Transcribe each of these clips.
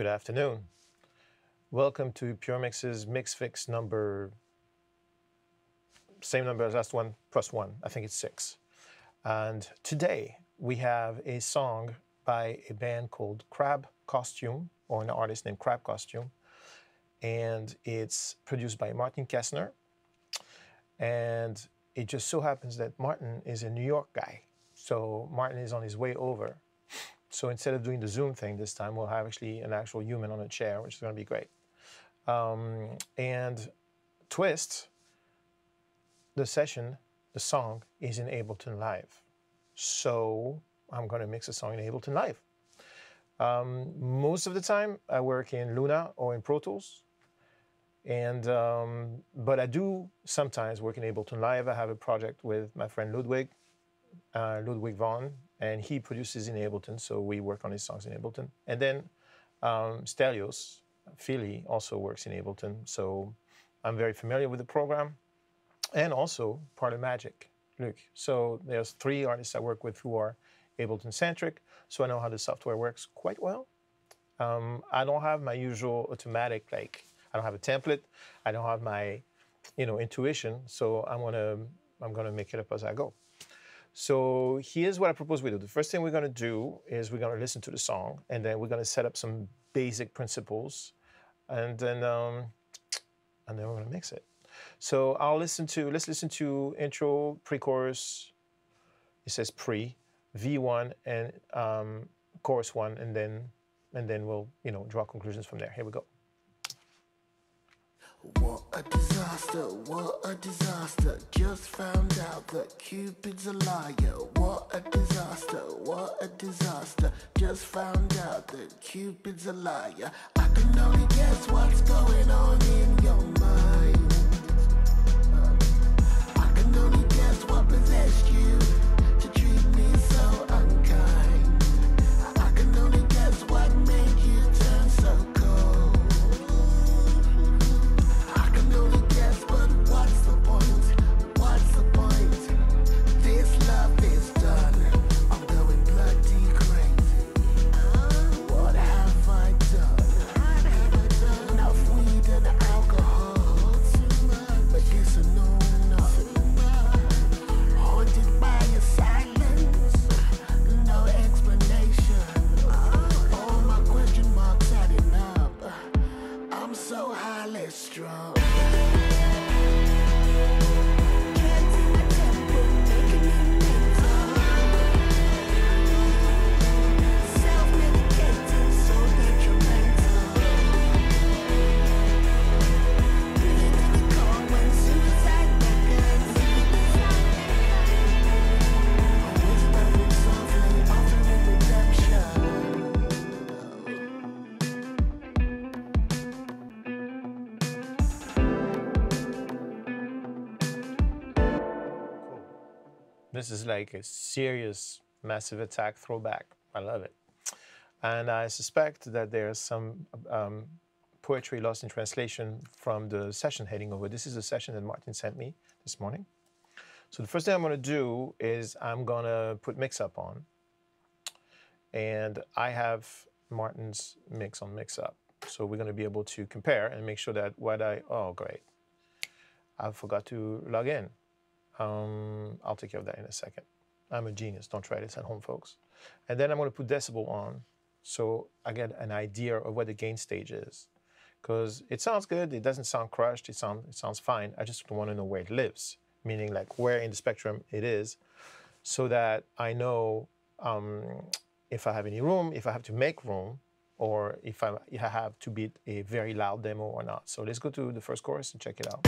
Good afternoon. Welcome to pureMix's Mix Fix number, same number as last one, plus one. I think it's 6. And today we have a song by a band called Crab Costume, or an artist named Crab Costume. And it's produced by Martin Kestner. And it just so happens that Martin is a New York guy. So Martin is on his way over. So instead of doing the Zoom thing this time, we'll have actually an actual human on a chair, which is going to be great. And twist, the session, the song is in Ableton Live. So I'm going to mix a song in Ableton Live. Most of the time I work in Luna or in Pro Tools. And, but I do sometimes work in Ableton Live. I have a project with my friend Ludwig, Ludwig Vaughn. And he produces in Ableton, so we work on his songs in Ableton. And then Stelios, Philly, also works in Ableton, so I'm very familiar with the program. And also part of Magic, Luc. So there's 3 artists I work with who are Ableton-centric, so I know how the software works quite well. I don't have my usual automatic, like, I don't have a template, I don't have my, you know, intuition, so I'm gonna make it up as I go. So here's what I propose we do. The first thing we're going to do is we're going to listen to the song, and then we're going to set up some basic principles, and then we're going to mix it. So let's listen to intro, pre-chorus. It says pre, V1 and chorus 1, and then we'll draw conclusions from there. Here we go. What a disaster, what a disaster. Just found out that Cupid's a liar. What a disaster, what a disaster. Just found out that Cupid's a liar. I can only guess what's going on in your mind. I can only guess what possessed you to treat me so unkind. I can only guess what made you turn so cold. This is like a serious Massive Attack throwback. I love it. And I suspect that there's some poetry lost in translation from the session heading over. This is a session that Martin sent me this morning. So the first thing I'm going to do is I'm going to put MixUp on. And I have Martin's mix on MixUp. So we're going to be able to compare and make sure that what I... Oh, great. I forgot to log in. I'll take care of that in a second. I'm a genius. Don't try this at home, folks. And then I'm going to put Decibel on so I get an idea of what the gain stage is. Because it sounds good. It doesn't sound crushed. It sounds fine. I just want to know where it lives, meaning like where in the spectrum it is, so that I know if I have any room, if I have to make room, or if I have to beat a very loud demo or not. So let's go to the first chorus and check it out.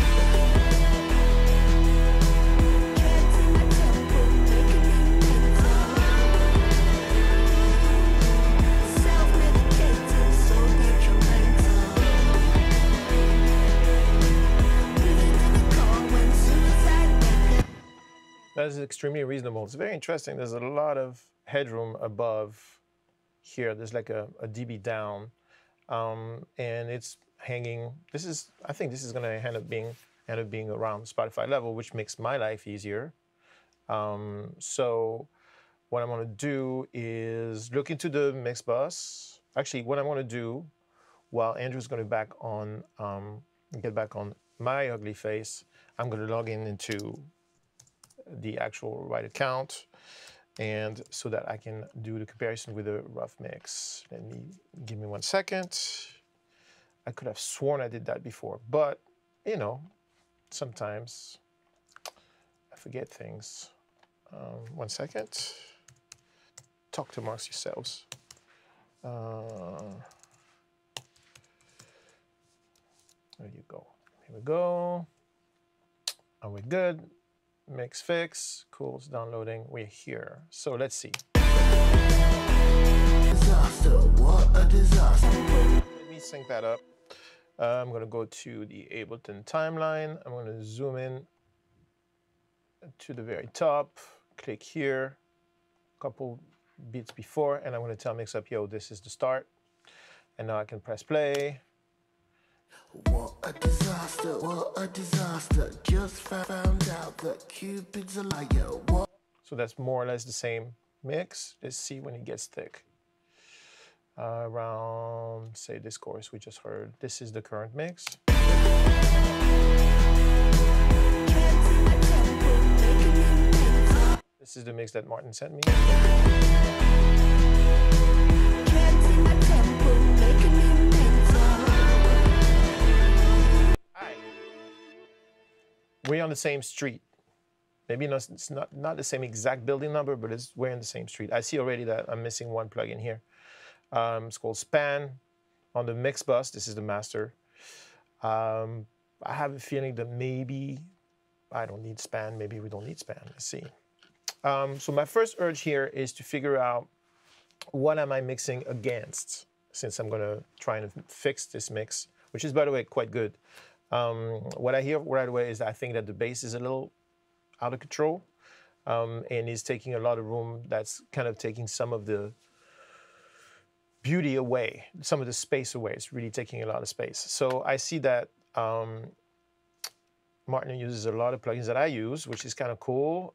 That is extremely reasonable. It's very interesting. There's a lot of headroom above here. There's like a dB down, and it's hanging. This is, I think this is going to end up being around Spotify level, which makes my life easier. So what I'm going to do is look into the mix bus. Actually, what I'm going to do, while Andrew's going to get back on my ugly face, I'm going to log in into the actual right account, and so that I can do the comparison with the rough mix. Let me, give me 1 second. I could have sworn I did that before, but you know, sometimes I forget things. 1 second. Talk to amongst yourselves. There you go. Here we go. Are we good? Mix fix. Cool. It's downloading. We're here. So let's see. Disaster. What a disaster. Let me sync that up. I'm going to go to the Ableton timeline. I'm going to zoom in to the very top. Click here. Couple beats before, and I'm going to tell MixUp, yo, this is the start. And now I can press play. What a disaster, what a disaster. Just found out that Cupid's a liar. What? So that's more or less the same mix. Let's see when it gets thick. Around, say, this chorus we just heard. This is the current mix. This is the mix that Martin sent me. We're on the same street. Maybe it's not the same exact building number, but we're in the same street. I see already that I'm missing one plugin here. It's called Span on the mix bus. This is the master. I have a feeling that maybe I don't need Span. Maybe we don't need Span. Let's see. So my first urge here is to figure out what am I mixing against, since I'm going to try and fix this mix, which is, by the way, quite good. What I hear right away is I think that the bass is a little out of control and is taking a lot of room. That's kind of taking some of the beauty away, some of the space away. It's really taking a lot of space. So I see that Martin uses a lot of plugins that I use, which is kind of cool.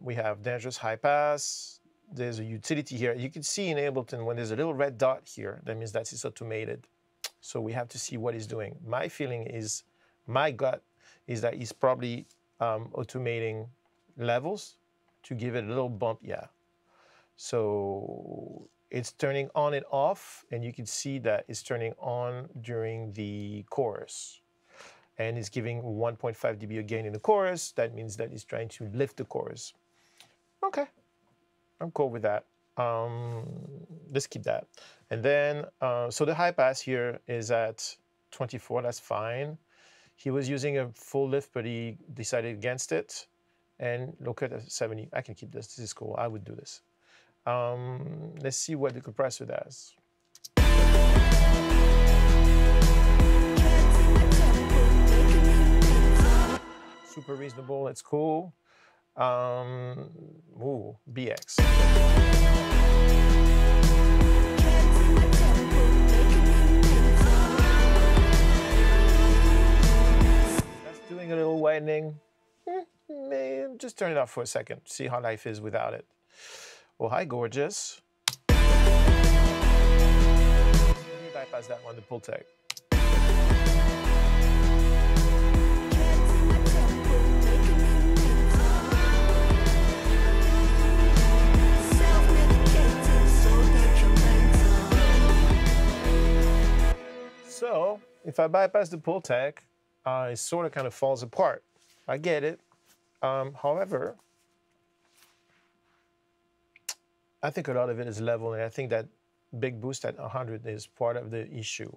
We have Dangerous High Pass. There's a utility here. You can see in Ableton when there's a little red dot here, that means that it's automated. So we have to see what he's doing. My feeling is, my gut is that he's probably automating levels to give it a little bump, yeah. So it's turning on and off, and you can see that it's turning on during the chorus. And it's giving 1.5 dB again in the chorus. That means that it's trying to lift the chorus. Okay, I'm cool with that. Let's keep that. And then, so the high pass here is at 24, that's fine. He was using a full lift, but he decided against it. And look at 70, I can keep this, this is cool, I would do this. Let's see what the compressor does. Super reasonable, it's cool. Ooh, BX. That's doing a little widening. Man, just turn it off for a second, see how life is without it. Well, hi, gorgeous. You bypass that one, the Pultec. So if I bypass the Pultec, it sort of kind of falls apart. I get it. However, I think a lot of it is level, and I think that big boost at 100 is part of the issue.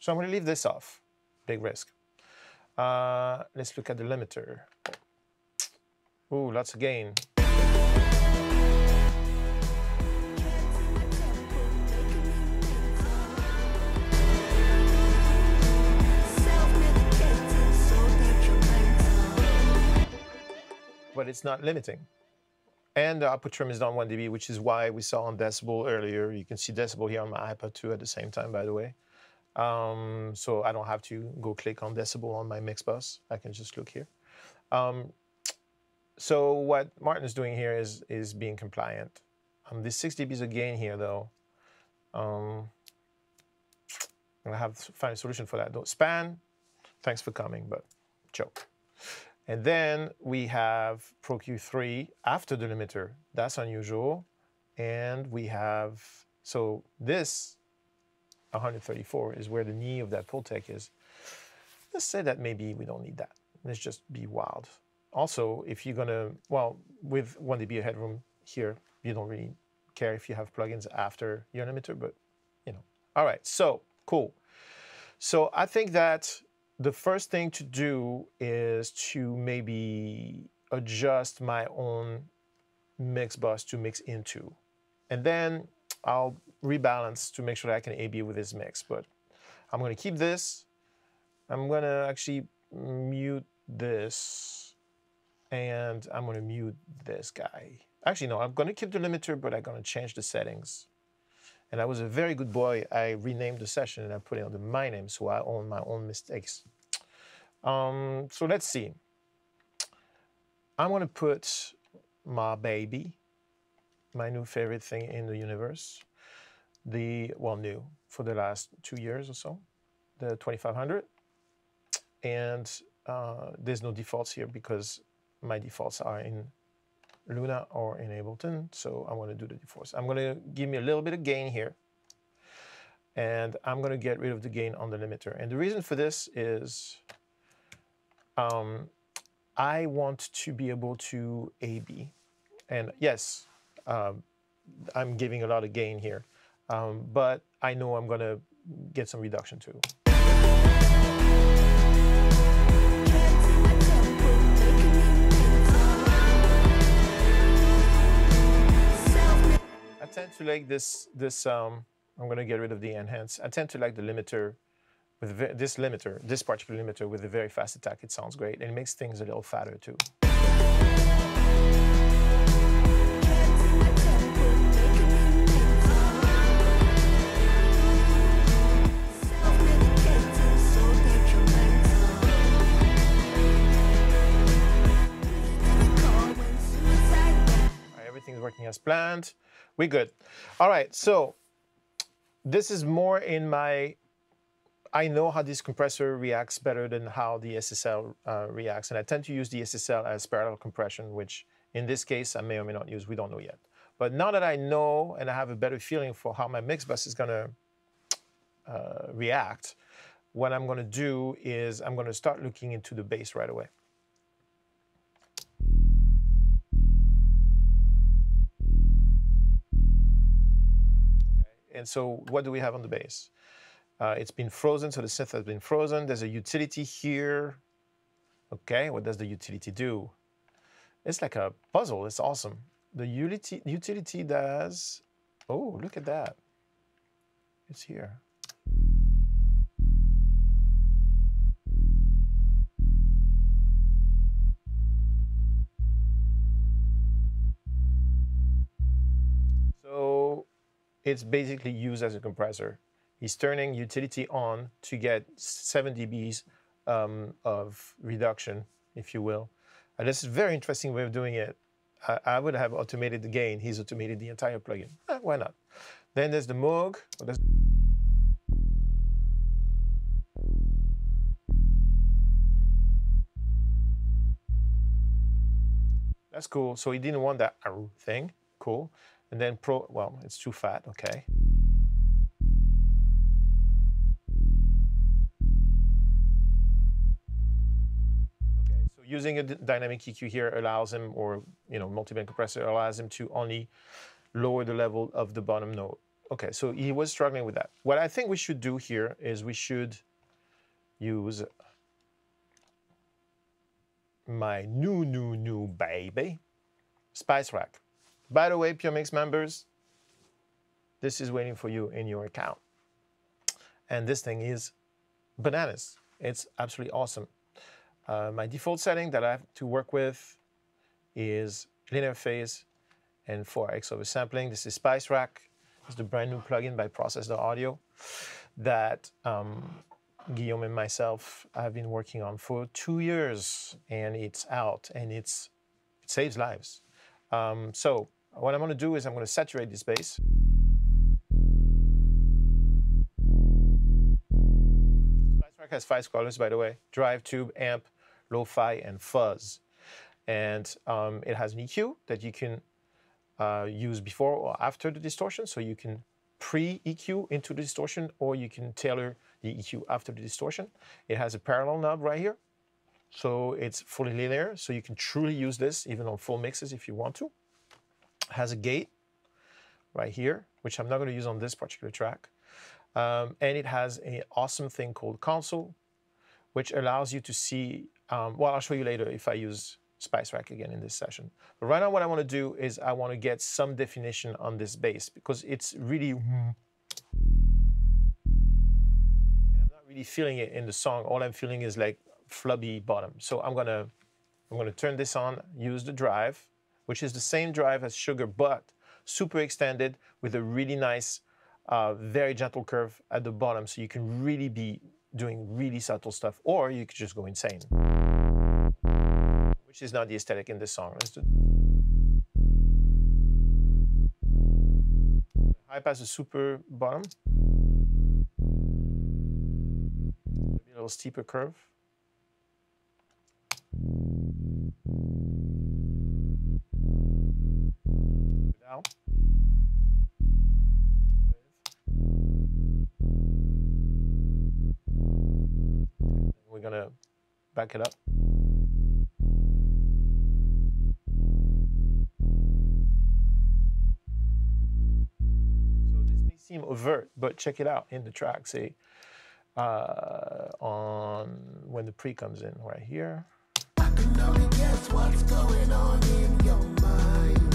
So I'm going to leave this off. Big risk. Let's look at the limiter. Ooh, lots of gain. But it's not limiting. And the output trim is down 1 dB, which is why we saw on decibel earlier. You can see decibel here on my iPad 2 at the same time, by the way. So I don't have to go click on decibel on my mix bus. I can just look here. So what Martin is doing here is being compliant. There's 6 dBs of gain here, though. And I have found a solution for that. Don't span. Thanks for coming, but ciao. And then we have Pro-Q 3 after the limiter. That's unusual. And we have, so this 134 is where the knee of that Pultec is. Let's say that maybe we don't need that. Let's just be wild. Also, if you're gonna, well, with 1 dB of headroom here, you don't really care if you have plugins after your limiter, but you know. All right, so cool. So I think that the first thing to do is to maybe adjust my own mix bus to mix into. And then I'll rebalance to make sure that I can A-B with this mix, but I'm gonna keep this. I'm gonna actually mute this, and I'm gonna mute this guy. Actually, no, I'm gonna keep the limiter, but I'm gonna change the settings. And I was a very good boy. I renamed the session and I put it under my name, so I own my own mistakes. So let's see. I'm gonna put my baby, my new favorite thing in the universe, the, well, new for the last 2 years or so, the 2500. And there's no defaults here because my defaults are in Luna or in Ableton, so I want to do the defaults. I'm going to give me a little bit of gain here, and I'm going to get rid of the gain on the limiter. And the reason for this is I want to be able to A-B. And yes, I'm giving a lot of gain here, but I know I'm going to get some reduction too. I tend to like this, I'm gonna get rid of the enhance. I tend to like the limiter, with this particular limiter with a very fast attack. It sounds great, and it makes things a little fatter too. Right, everything's working as planned. We're good. All right, so this is more in my, I know how this compressor reacts better than how the SSL reacts, and I tend to use the SSL as parallel compression, which in this case I may or may not use, we don't know yet. But now that I know and I have a better feeling for how my mix bus is gonna react, what I'm gonna do is I'm gonna start looking into the bass right away. And so what do we have on the bass? It's been frozen, so the synth has been frozen. There's a utility here. Okay, what does the utility do? It's like a puzzle, it's awesome. The utility does, oh, look at that. It's here. It's basically used as a compressor. He's turning utility on to get 7 dBs of reduction, if you will. And this is a very interesting way of doing it. I would have automated the gain. He's automated the entire plugin. Why not? Then there's the Moog. That's cool. So he didn't want that thing. Cool. And then Pro, well, it's too fat, okay. Okay, so using a dynamic EQ here allows him, or, you know, multiband compressor allows him to only lower the level of the bottom note. Okay, so he was struggling with that. What I think we should do here is we should use my new baby, Spice Rack. By the way, PureMix members, this is waiting for you in your account. And this thing is bananas. It's absolutely awesome. My default setting that I have to work with is linear phase and 4x oversampling. This is Spice Rack. It's the brand new plugin by Process the Audio that Guillaume and myself have been working on for 2 years, and it's out, and it saves lives. So what I'm going to do is I'm going to saturate this bass. track has 5 columns, by the way: drive, tube, amp, lo-fi, and fuzz. And it has an EQ that you can use before or after the distortion. So you can pre-EQ into the distortion, or you can tailor the EQ after the distortion. It has a parallel knob right here. So it's fully linear. So you can truly use this even on full mixes if you want to. It has a gate right here, which I'm not going to use on this particular track. And it has an awesome thing called console, which allows you to see, well, I'll show you later if I use Spice Rack again in this session. But right now what I want to do is I want to get some definition on this bass, because it's really, and I'm not really feeling it in the song. All I'm feeling is like flubby bottom. So I'm gonna turn this on, use the drive, which is the same drive as Sugar, but super extended with a really nice, very gentle curve at the bottom. So you can really be doing really subtle stuff, or you could just go insane, which is not the aesthetic in this song. Let's do high pass, a super bottom, maybe a little steeper curve. Down. And we're gonna back it up. Seem overt, but check it out in the track, say, on when the pre comes in right here. I can only guess what's going on in your mind.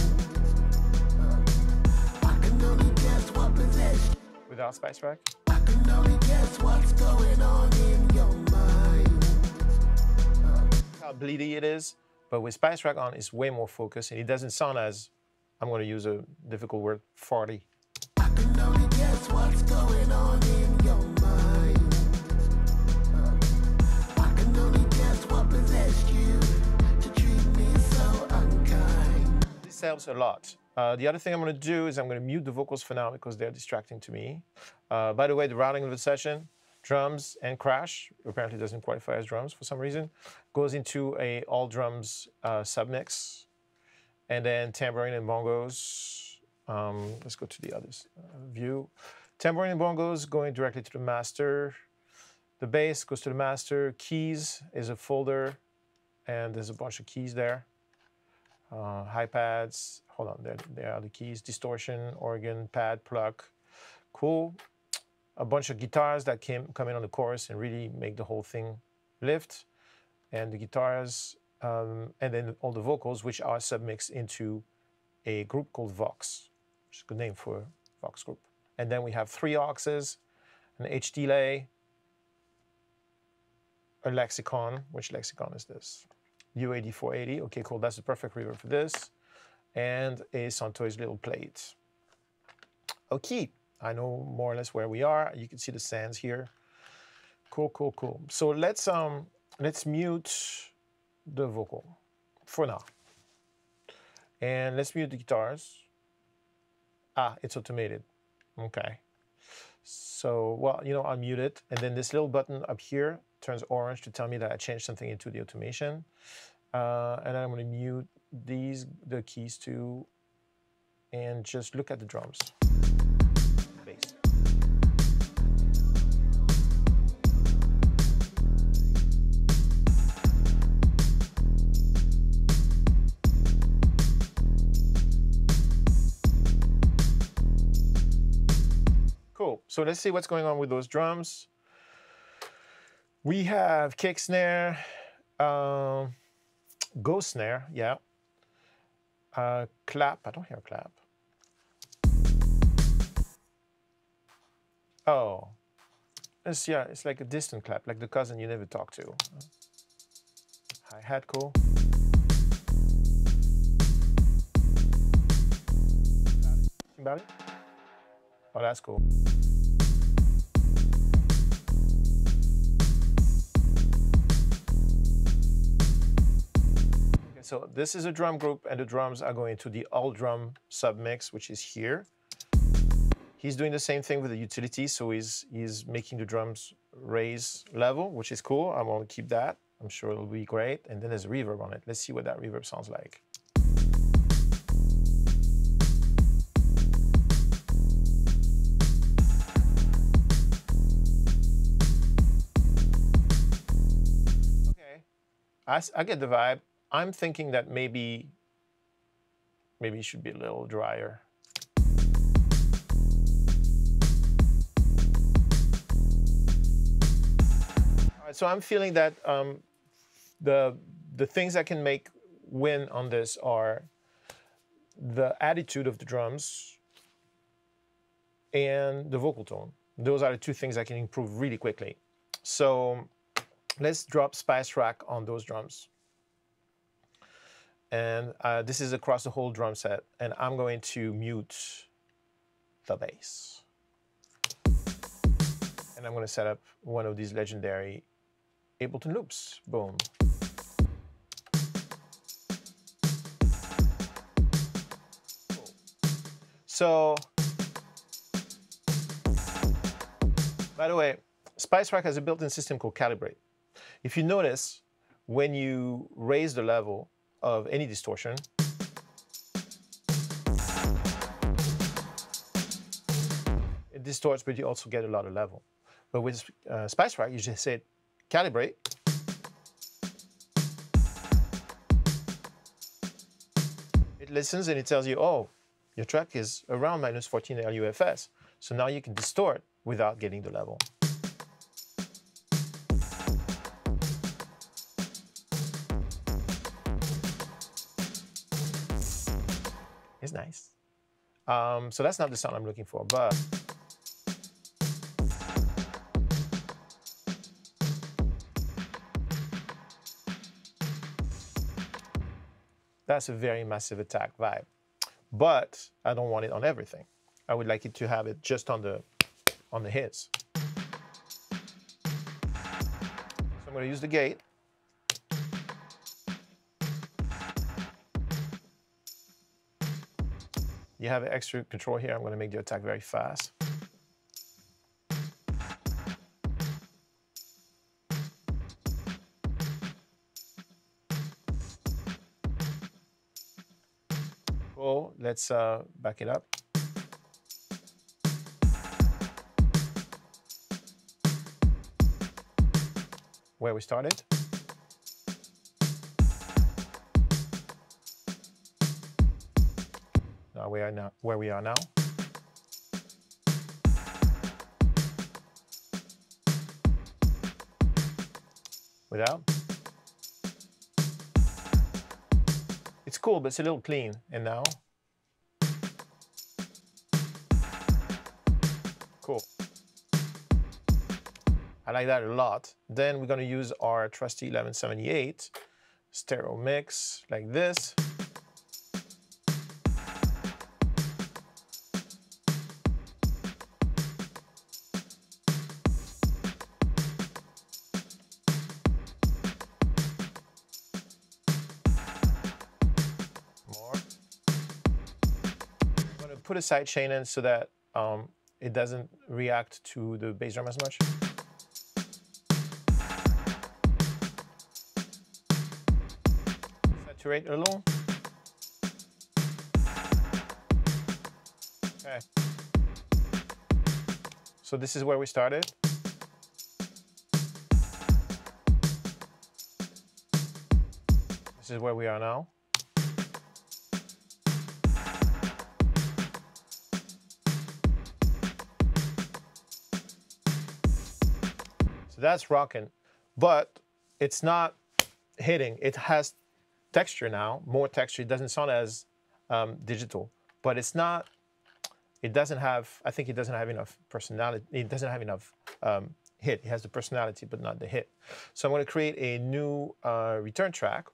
I can only guess what possession. Without Spice Rack. I can only guess what's going on in your mind. How bleedy it is, but with Spice Rack on, it's way more focused, and it doesn't sound as, I'm going to use a difficult word, farty. What's going on in your mind? I can only guess what possessed you to treat me so unkind. This helps a lot. The other thing I'm going to do is I'm going to mute the vocals for now because they're distracting to me. By the way, the routing of the session, drums and crash, apparently doesn't qualify as drums for some reason, goes into a all drums submix, and then tambourine and bongos. Let's go to the others view. Tambourine and bongos going directly to the master. The bass goes to the master. Keys is a folder, and there's a bunch of keys there. High pads. Hold on, there are the keys. Distortion, organ, pad, pluck. Cool. A bunch of guitars that come in on the chorus and really make the whole thing lift. And the guitars, and then all the vocals, which are submixed into a group called Vox, which is a good name for a Vox group. And then we have 3 auxes, an H delay, a Lexicon, which Lexicon is this? UAD 480, okay, cool, that's the perfect reverb for this, and a Santoi's little plate. Okay, I know more or less where we are. You can see the sands here. Cool, cool, cool. So let's mute the vocal for now. And let's mute the guitars. Ah, it's automated. Okay. So, well, you know, I'll mute it. And then this little button up here turns orange to tell me that I changed something into the automation. And I'm gonna mute the keys too, and just look at the drums. Bass. So let's see what's going on with those drums. We have kick snare, ghost snare, yeah. Clap, I don't hear a clap. Oh, it's, yeah, it's like a distant clap, like the cousin you never talk to. Hi-hat, cool. Anybody? Oh, that's cool. So this is a drum group, and the drums are going to the all drum submix, which is here. He's doing the same thing with the utility, so he's making the drums raise level, which is cool. I want to keep that. I'm sure it'll be great. And then there's a reverb on it. Let's see what that reverb sounds like. Okay, I get the vibe. I'm thinking that maybe it should be a little drier. All right, so I'm feeling that the things that can make win on this are the attitude of the drums and the vocal tone. Those are the two things I can improve really quickly. So let's drop Spice Rack on those drums. And this is across the whole drum set. And I'm going to mute the bass. And I'm going to set up one of these legendary Ableton loops. Boom. Cool. So, by the way, Spice Rack has a built-in system called Calibrate. If you notice, when you raise the level of any distortion, it distorts, but you also get a lot of level. But with Spice Rack, you just say calibrate. It listens and it tells you, oh, your track is around -14 LUFS. So now you can distort without getting the level. It's nice. So that's not the sound I'm looking for, but that's a very massive attack vibe. But I don't want it on everything. I would like it to have it just on the hits. So I'm going to use the gate. You have extra control here. I'm going to make the attack very fast. Cool. Let's back it up. Where we started. Where we are now. Without. It's cool, but it's a little clean. And now. Cool. I like that a lot. Then we're going to use our trusty 1178 stereo mix like this. Put a side chain in so that it doesn't react to the bass drum as much. Saturate a little. Okay. So this is where we started. This is where we are now. That's rocking, but it's not hitting. It has texture now, more texture. It doesn't sound as digital, but it's not, it doesn't have, I think it doesn't have enough personality. It doesn't have enough hit. It has the personality, but not the hit. So I'm going to create a new return track,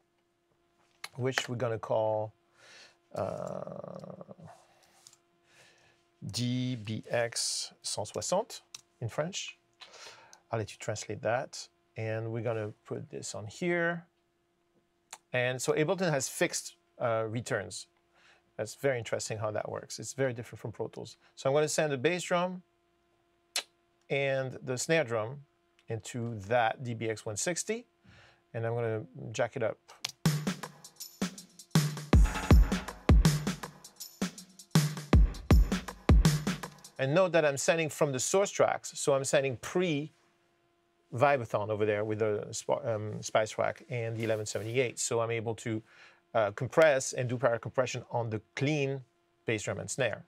which we're going to call DBX.160 in French. I'll let you translate that. And we're going to put this on here. And so Ableton has fixed returns. That's very interesting how that works. It's very different from Pro Tools. So I'm going to send the bass drum and the snare drum into that DBX160, and I'm gonna jack it up. And note that I'm sending from the source tracks, so I'm sending pre-Vibathon over there with the Spice Rack and the 1178, so I'm able to compress and do parallel compression on the clean bass drum and snare.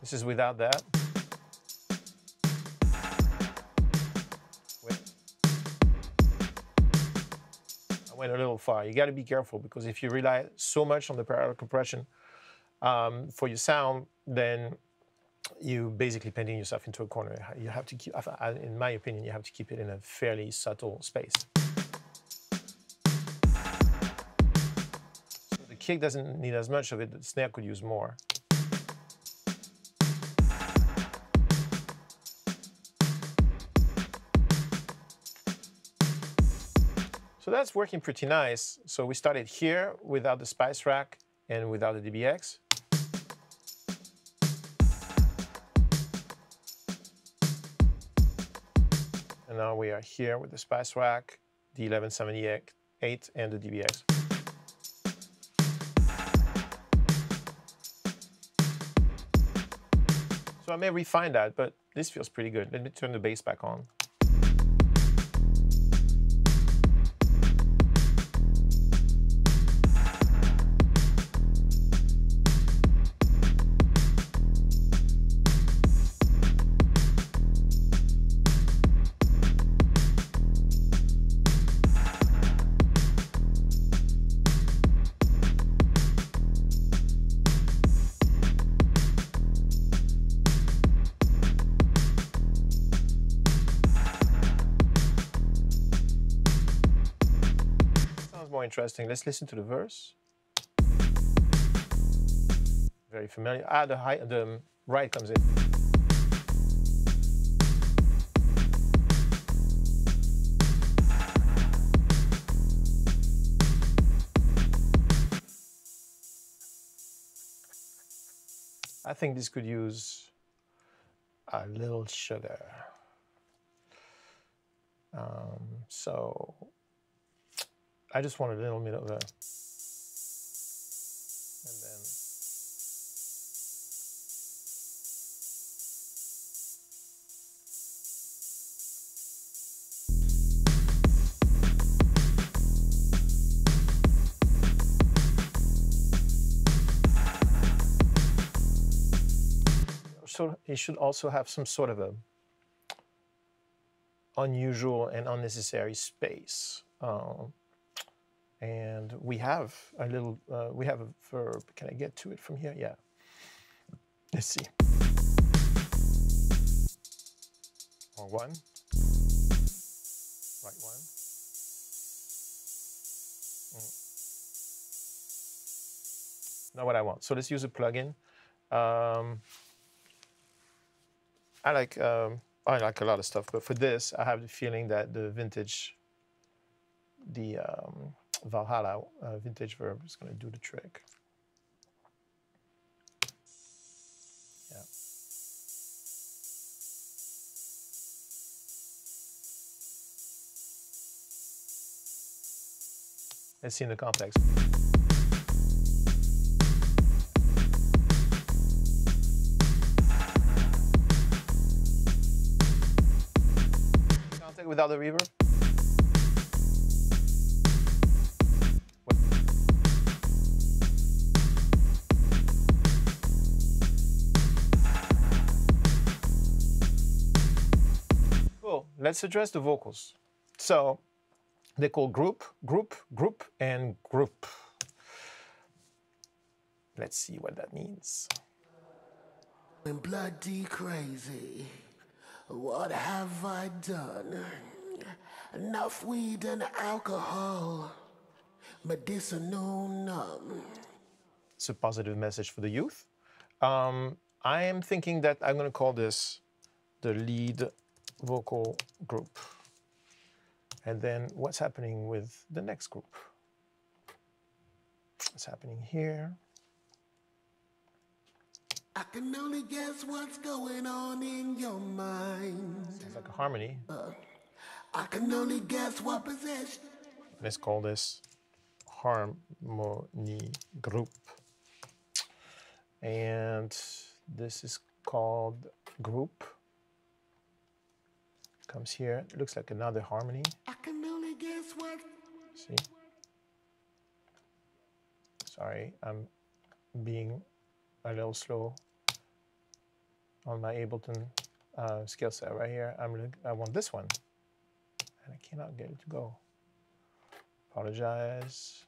This is without that. A little far. You got to be careful, because if you rely so much on the parallel compression for your sound, then you basically painting yourself into a corner. You have to keep, in my opinion, you have to keep it in a fairly subtle space. So the kick doesn't need as much of it, the snare could use more. So that's working pretty nice. So we started here without the Spice Rack and without the DBX. And now we are here with the Spice Rack, the 1178 and the DBX. So I may refine that, but this feels pretty good. Let me turn the bass back on. Interesting. Let's listen to the verse. Very familiar. The ride comes in. I think this could use a little sugar. So I just want a little bit of a, and then. So it should also have some sort of a unusual and unnecessary space. And we have a little, we have a verb. Can I get to it from here? Yeah. Let's see. Wrong one. Right one. Not what I want. So let's use a plugin. I like a lot of stuff, but for this, I have the feeling that the vintage, the, Valhalla vintage verb is going to do the trick. Yeah. Let's see in the context. Context without the reverb. Let's address the vocals. So they call group, group, group, and group. Let's see what that means. I'm bloody crazy. What have I done? Enough weed and alcohol. Medicinal numb. It's a positive message for the youth. I am thinking that I'm going to call this the lead vocal group. And then what's happening with the next group? What's happening here? I can only guess what's going on in your mind. Sounds like a harmony. I can only guess what possession. Let's call this harmony group. And this is called group. Comes here, it looks like another harmony. I can only guess what. See? Sorry, I'm being a little slow on my Ableton skill set right here. I want this one, and I cannot get it to go. Apologize.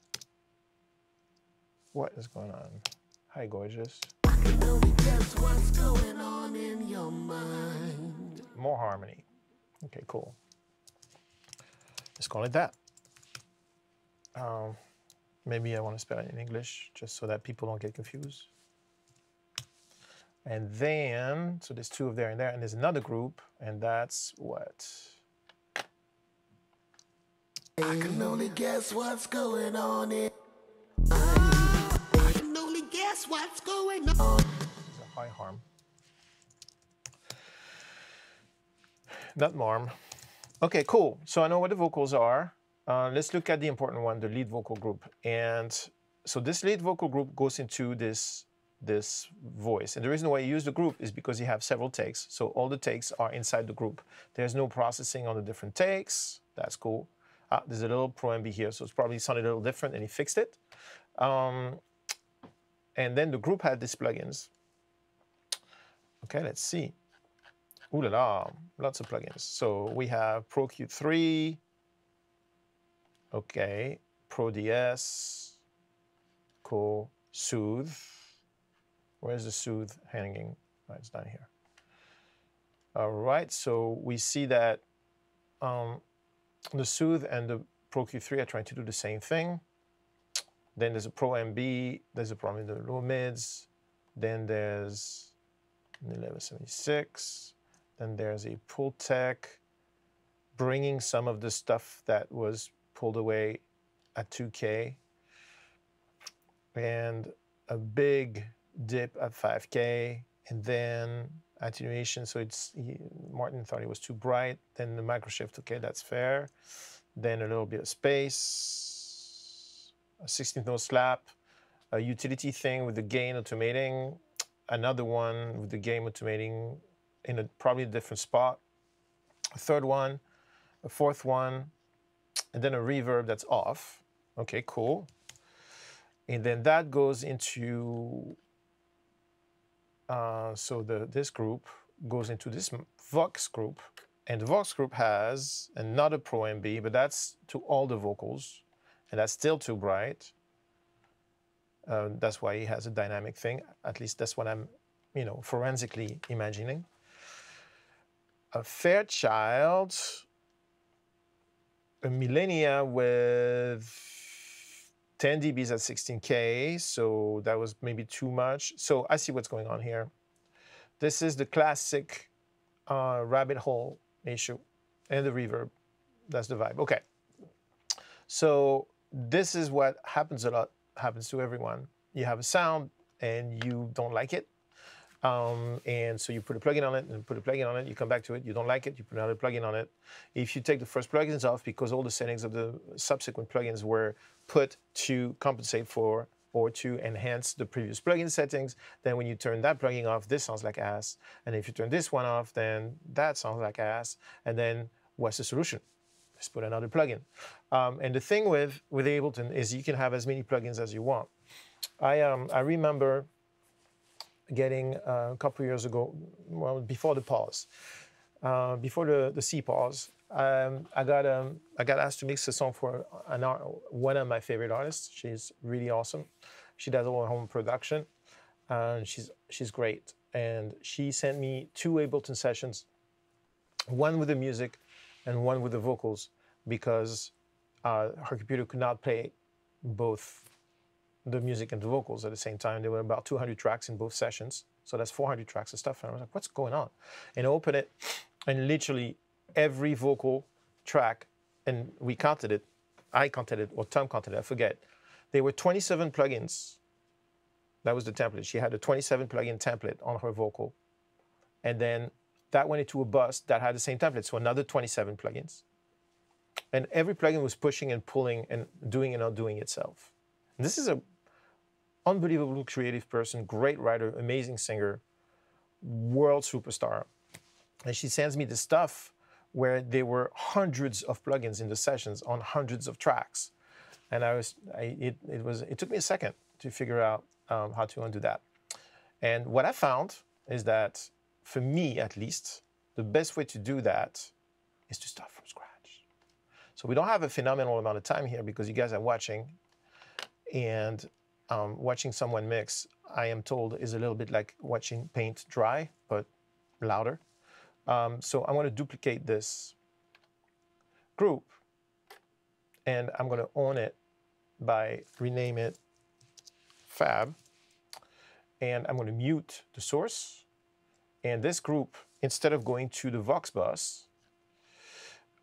What is going on? Hi, gorgeous. I can only guess what's going on in your mind. More harmony. Okay, cool. Let's call it that. Maybe I want to spell it in English just so that people don't get confused. And then, so there's two of there and there, and there's another group, and that's what? I can only guess what's going on in. I can only guess what's going on. It's a high harm. Not marm. Okay, cool. So I know what the vocals are. Let's look at the important one, the lead vocal group. And so this lead vocal group goes into this voice. And the reason why you use the group is because you have several takes. So all the takes are inside the group. There's no processing on the different takes. That's cool. There's a little Pro MB here, so it's probably sounded a little different and he fixed it. And then the group had these plugins. Okay, let's see. Ooh la la, lots of plugins. So we have Pro-Q 3, okay, Pro DS, cool, Soothe. Where's the Soothe hanging? Right, it's down here. All right, so we see that the Soothe and the Pro-Q 3 are trying to do the same thing. Then there's a Pro MB, there's a problem in the low mids, then there's an 1176. Then there's a Pultec, bringing some of the stuff that was pulled away at 2K, and a big dip at 5K, and then attenuation. So Martin thought it was too bright. Then the Microshift, okay, that's fair. Then a little bit of space, a 16th note slap, a utility thing with the gain automating, another one with the gain automating, in probably a different spot, a third one, a fourth one, and then a reverb that's off. Okay, cool. And then that goes into, so this group goes into this Vox group, and the Vox group has another Pro MB, but that's to all the vocals, and that's still too bright. That's why he has a dynamic thing. At least that's what I'm, you know, forensically imagining. A Fairchild, a Millennia with 10 dBs at 16K, so that was maybe too much. So I see what's going on here. This is the classic rabbit hole issue, and the reverb, that's the vibe. Okay, so this is what happens a lot, happens to everyone. You have a sound and you don't like it. And so you put a plugin on it, and put a plugin on it, you come back to it, you don't like it, you put another plugin on it. If you take the first plugins off, because all the settings of the subsequent plugins were put to compensate for or to enhance the previous plugin settings, then when you turn that plugin off, this sounds like ass. And if you turn this one off, then that sounds like ass. And then what's the solution? Let's put another plugin. And the thing with Ableton is you can have as many plugins as you want. I remember getting a couple years ago, well, before the pause, before the C pause, I got asked to mix a song for one of my favorite artists. She's really awesome. She does all her home production. She's great. And she sent me two Ableton sessions, one with the music and one with the vocals, because her computer could not play both the music and the vocals at the same time. There were about 200 tracks in both sessions. So that's 400 tracks of stuff. And I was like, what's going on? And I opened it, and literally every vocal track, and we counted it, I counted it, or Tom counted it, I forget. There were 27 plugins. That was the template. She had a 27 plugin template on her vocal. And then that went into a bus that had the same template, so another 27 plugins. And every plugin was pushing and pulling and doing and undoing itself. And this is an unbelievable creative person, great writer, amazing singer, world superstar. And she sends me the stuff where there were hundreds of plugins in the sessions on hundreds of tracks. And it took me a second to figure out how to undo that. And what I found is that, for me at least, the best way to do that is to start from scratch. So we don't have a phenomenal amount of time here because you guys are watching, and watching someone mix, I am told, is a little bit like watching paint dry, but louder. So I'm going to duplicate this group, and I'm going to own it by rename it Fab, and I'm going to mute the source. And this group, instead of going to the Vox bus,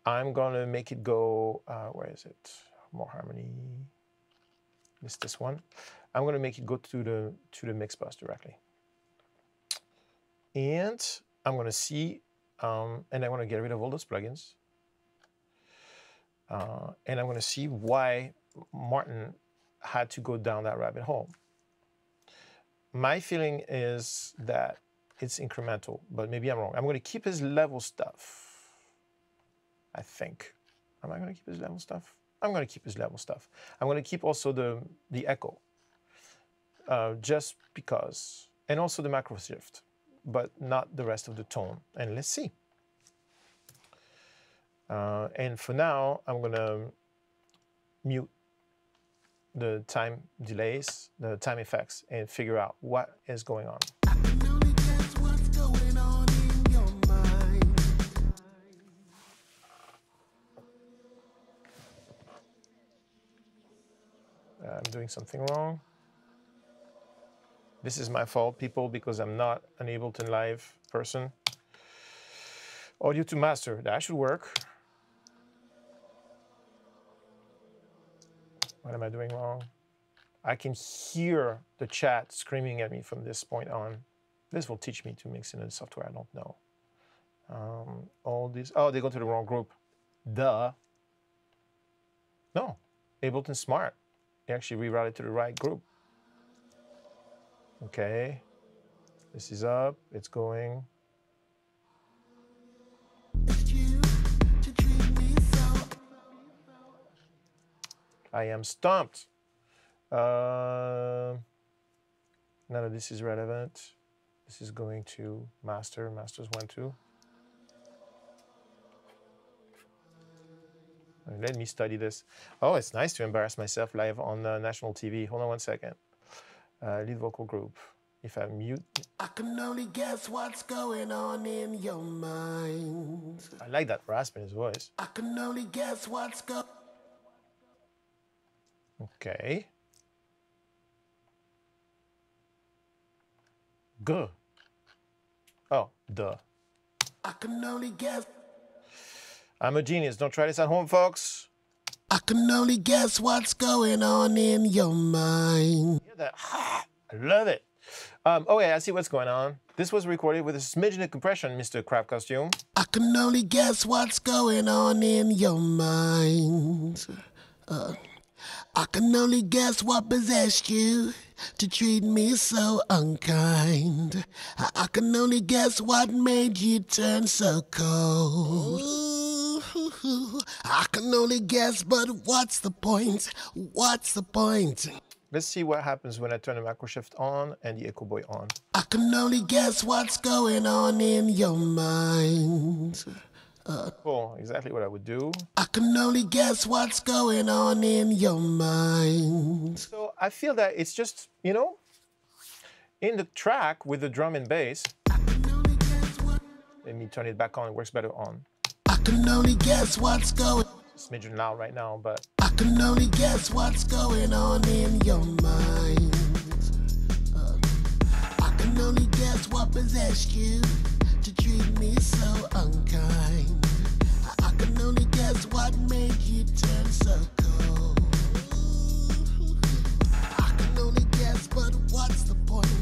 I'm going to make it go, where is it? More harmony. It's this one. I'm going to make it go to the mix bus directly. And I'm going to see, and I want to get rid of all those plugins. And I'm going to see why Martin had to go down that rabbit hole. My feeling is that it's incremental, but maybe I'm wrong. I'm going to keep his level stuff. I think. Am I going to keep his level stuff? I'm going to keep his level stuff. I'm going to keep also the echo, just because, and also the Microshift, but not the rest of the tone. And let's see. And for now, I'm going to mute the time delays, the time effects, and figure out what is going on. I'm doing something wrong. This is my fault, people, because I'm not an Ableton Live person. Audio to master, that should work. What am I doing wrong? I can hear the chat screaming at me from this point on. This will teach me to mix in the software, I don't know. All these, oh, they go to the wrong group. Duh. No, Ableton Smart. Actually rerouted to the right group. Okay, this is up, it's going. I am stumped. None of this is relevant. This is going to master, masters 1, 2. Let me study this. Oh, it's nice to embarrass myself live on national TV. Hold on one second. Lead vocal group. If I mute. I can only guess what's going on in your mind. I like that rasp in his voice. I can only guess what's going on. Okay. Good. Oh, duh. I can only guess. I'm a genius. Don't try this at home, folks. I can only guess what's going on in your mind. Hear that? Ah, I love it. Oh, yeah, I see what's going on. This was recorded with a smidgen of compression, Mr. Crab Costume. I can only guess what's going on in your mind. I can only guess what possessed you to treat me so unkind. I can only guess what made you turn so cold. Ooh. I can only guess, but what's the point? What's the point? Let's see what happens when I turn the Microshift on and the Echo Boy on. I can only guess what's going on in your mind. Oh, exactly what I would do. I can only guess what's going on in your mind. So I feel that it's just, you know, in the track with the drum and bass. I can only guess what... Let me turn it back on, it works better on. I can only guess what's going on. It's midget loud right now, but I can only guess what's going on in your mind. I can only guess papa's asked you to treat me so unkind. I can only guess what made you turn so cold. I can only guess, but what's the point?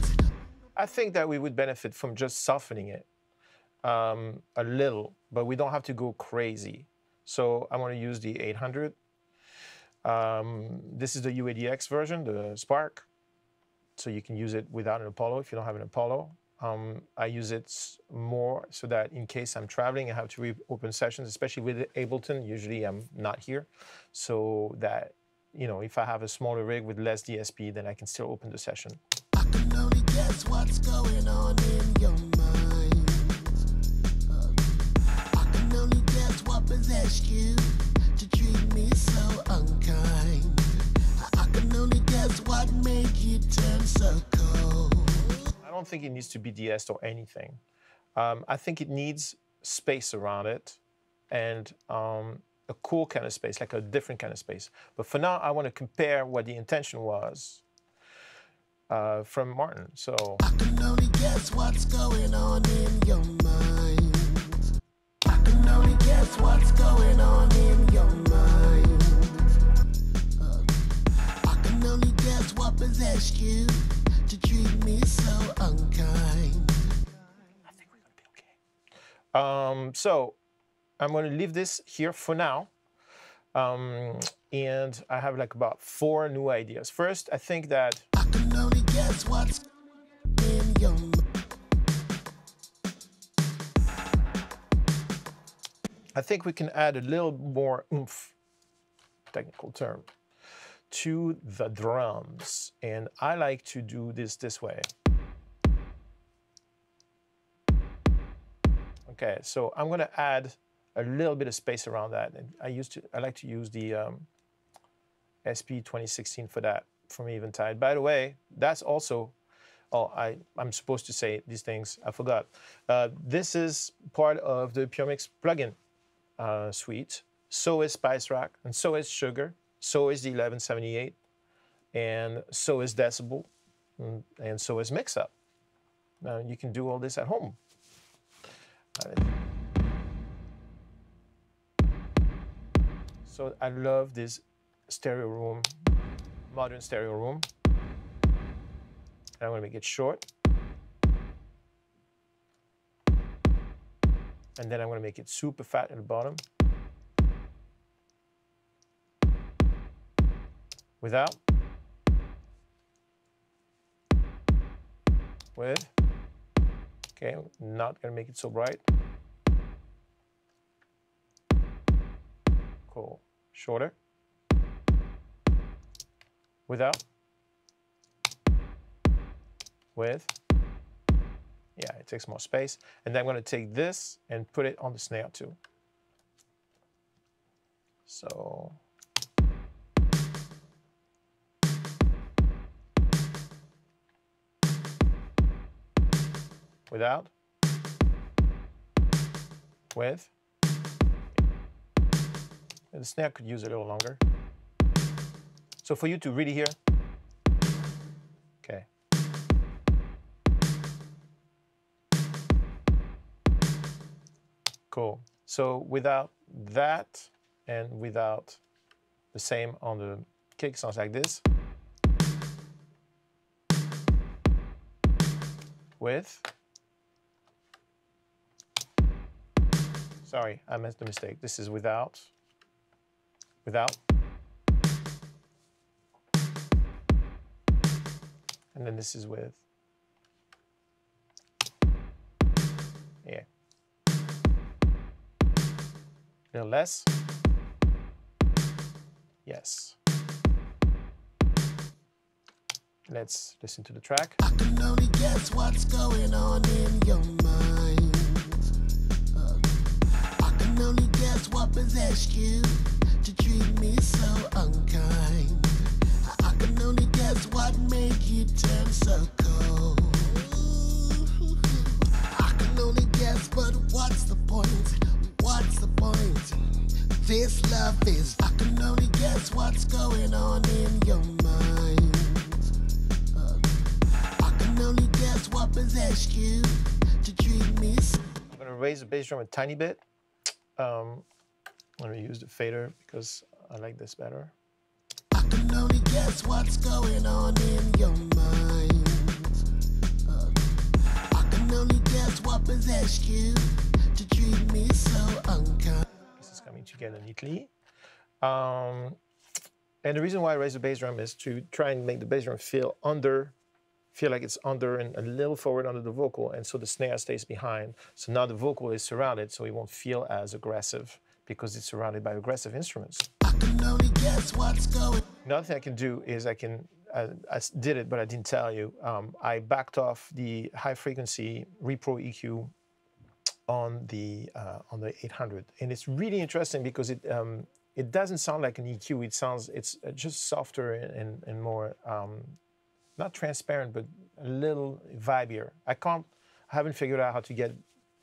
I think that we would benefit from just softening it a little, but we don't have to go crazy. So I'm going to use the 800. This is the UADX version, the Spark. So you can use it without an Apollo if you don't have an Apollo. I use it more so that in case I'm traveling, I have to reopen sessions, especially with Ableton. Usually I'm not here. So that, you know, if I have a smaller rig with less DSP, then I can still open the session. I can only guess what's going on in your mind. I can only guess what possessed you to treat me so unkind. I can only guess what made you turn so cold. I don't think it needs to be DS'd or anything. I think it needs space around it and a cool kind of space, like a different kind of space. But for now, I want to compare what the intention was from Martin. So I can only guess what's going on in your mind. I can only guess what's going on in your mind. I can only guess what possessed you to treat me so unkind. I think we're going to be okay. So I'm going to leave this here for now. And I have like about 4 new ideas. First, I think that I can only guess what's in your mind. I think we can add a little more oomph, technical term, to the drums. And I like to do this way. Okay, so I'm gonna add a little bit of space around that. And I like to use the SP 2016 for that, from Eventide. By the way, that's also, I'm supposed to say these things, I forgot. This is part of the PureMix plugin suite. So is Spice Rack, and so is Sugar. So is the 1178, and so is Decibel, and so is MixUp. Now you can do all this at home. So I love this stereo room, modern stereo room. I'm gonna make it short. And then I'm gonna make it super fat at the bottom. Without, with, okay, not gonna make it so bright. Cool, shorter. Without, with, yeah, it takes more space. And then I'm gonna take this and put it on the snare too. So. Without, with. And the snare could use a little longer. So for you to really hear, okay. Cool. So without that and without, the same on the kick, sounds like this. With. Sorry, I made the mistake. This is without, without. And then this is with. Yeah. A little less. Yes. Let's listen to the track. I can only guess what's going on in your mind. Only guess what possessed you to treat me so unkind. I can only guess what made you turn so cold. I can only guess, but what's the point? What's the point? This love is. I can only guess what's going on in your mind. I can only guess what. always ask you to treat me. I'm gonna raise the bass drum a tiny bit. I'm gonna use the fader because I like this better. I can only guess what's going on in your mind. I can only guess what possessed you to treat me so unkind. This is coming together neatly. And the reason why I raise the bass drum is to try and make the bass drum feel like it's under and a little forward under the vocal, and so the snare stays behind. So now the vocal is surrounded, so it won't feel as aggressive because it's surrounded by aggressive instruments. I can only guess what's going. Another thing I can do is I did it, but I didn't tell you. I backed off the high frequency repro EQ on the 800, and it's really interesting because it. It doesn't sound like an EQ. It's just softer and more, not transparent, but a little vibier. I haven't figured out how to get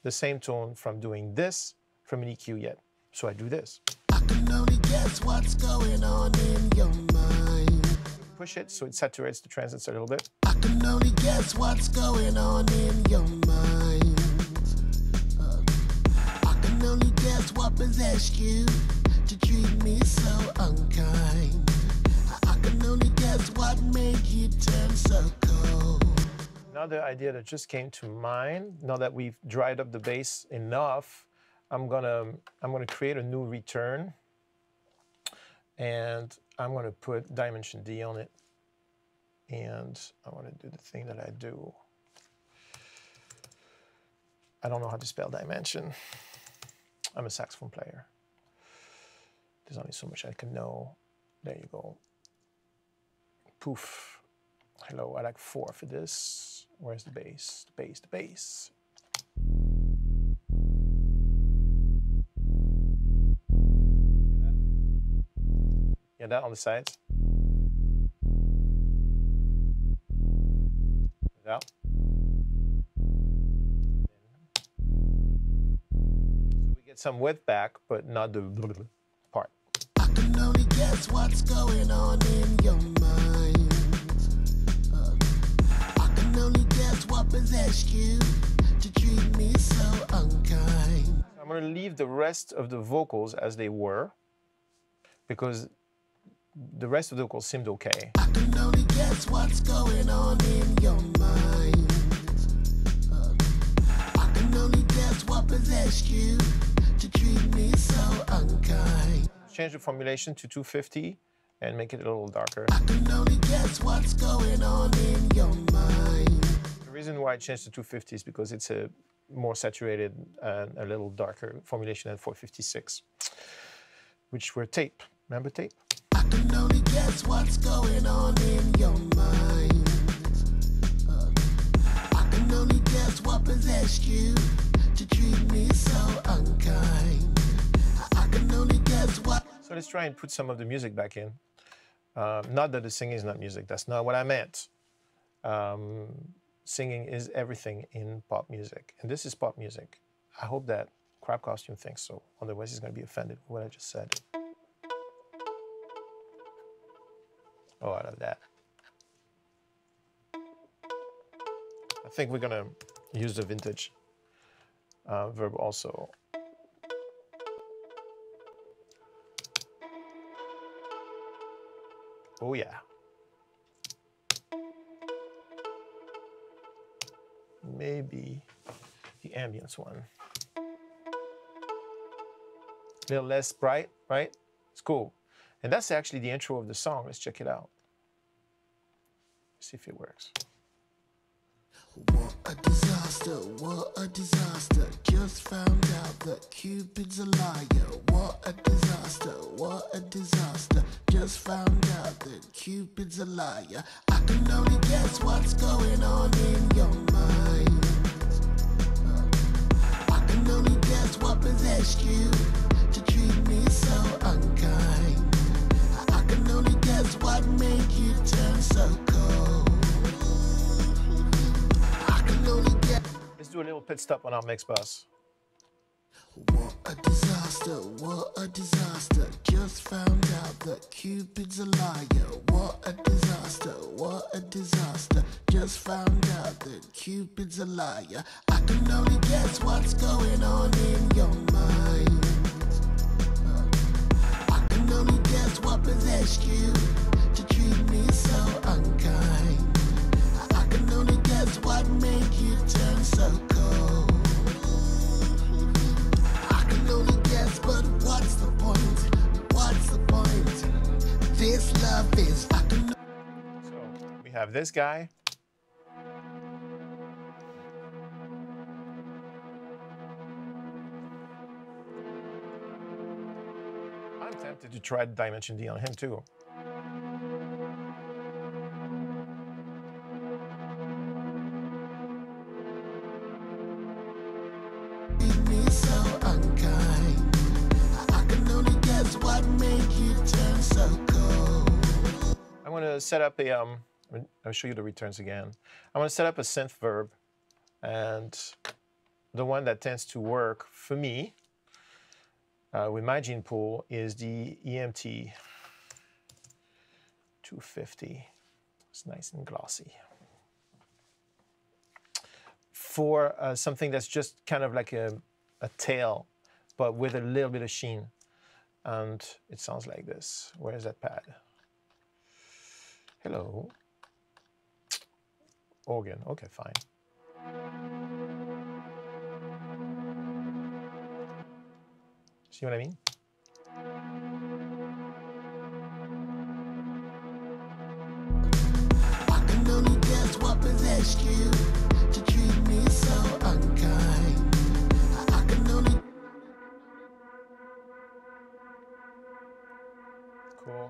the same tone from doing this from an EQ yet. So I do this. I can only guess what's going on in your mind. Push it so it saturates the transits a little bit. I can only guess what's going on in your mind. I can only guess what possessed you. To treat me so unkind. I can only guess what made you turn so cold. Another idea that just came to mind, now that we've dried up the bass enough, I'm gonna create a new return, and I'm gonna put Dimension D on it, and I wanna do the thing that I do. I don't know how to spell dimension. I'm a saxophone player. There's only so much I can know. There you go. Poof. Hello, I like 4 for this. Where's the bass? The bass, the bass. Yeah, that on the sides. Yeah. So we get some width back, but not the only guess what's going on in your mind. I can only guess what possessed you to treat me so unkind. I'm going to leave the rest of the vocals as they were because the rest of the vocals seemed okay. I can only guess what's going on in your mind. I can only guess what possessed you to treat me so unkind. Change the formulation to 250 and make it a little darker. I can only guess what's going on in your mind. The reason why I changed to 250 is because it's a more saturated and a little darker formulation than 456, which were tape. Remember tape? I can only guess what's going on in your mind. I can only guess what possessed you to treat me so unkind. I can only guess what. So let's try and put some of the music back in. Not that the singing is not music, that's not what I meant. Singing is everything in pop music, and this is pop music. I hope that Crab Costume thinks so, otherwise he's gonna be offended with what I just said. Oh, I love that. I think we're gonna use the vintage verb also. Oh yeah. Maybe the ambience one. A little less bright, right? It's cool. And that's actually the intro of the song. Let's check it out. See if it works. What a disaster, what a disaster. Just found out that Cupid's a liar. What a disaster, what a disaster. Just found out that Cupid's a liar. I can only guess what's going on in your mind. I can only guess what possessed you to treat me so unkind. I can only guess what made you turn so cold. Let's do a little pit stop on our mix bus. What a disaster, what a disaster. Just found out that Cupid's a liar. What a disaster, what a disaster. Just found out that Cupid's a liar. I can only guess what's going on in your mind. I can only guess what possessed you to treat me so unkind. I can only guess what made you turn so cold. Only guess, but what's the point? What's the point? This love is fucking. So we have this guy. I'm tempted to try Dimension D on him too. I want to set up a, I'll show you the returns again. I want to set up a synth verb, and the one that tends to work for me with my gene pool is the EMT 250. It's nice and glossy. For something that's just kind of like a tail, but with a little bit of sheen. And it sounds like this. Where is that pad? Hello. Organ, okay, fine. See what I mean? I can only guess what possessed you to treat me so unkind. I can only. Cool.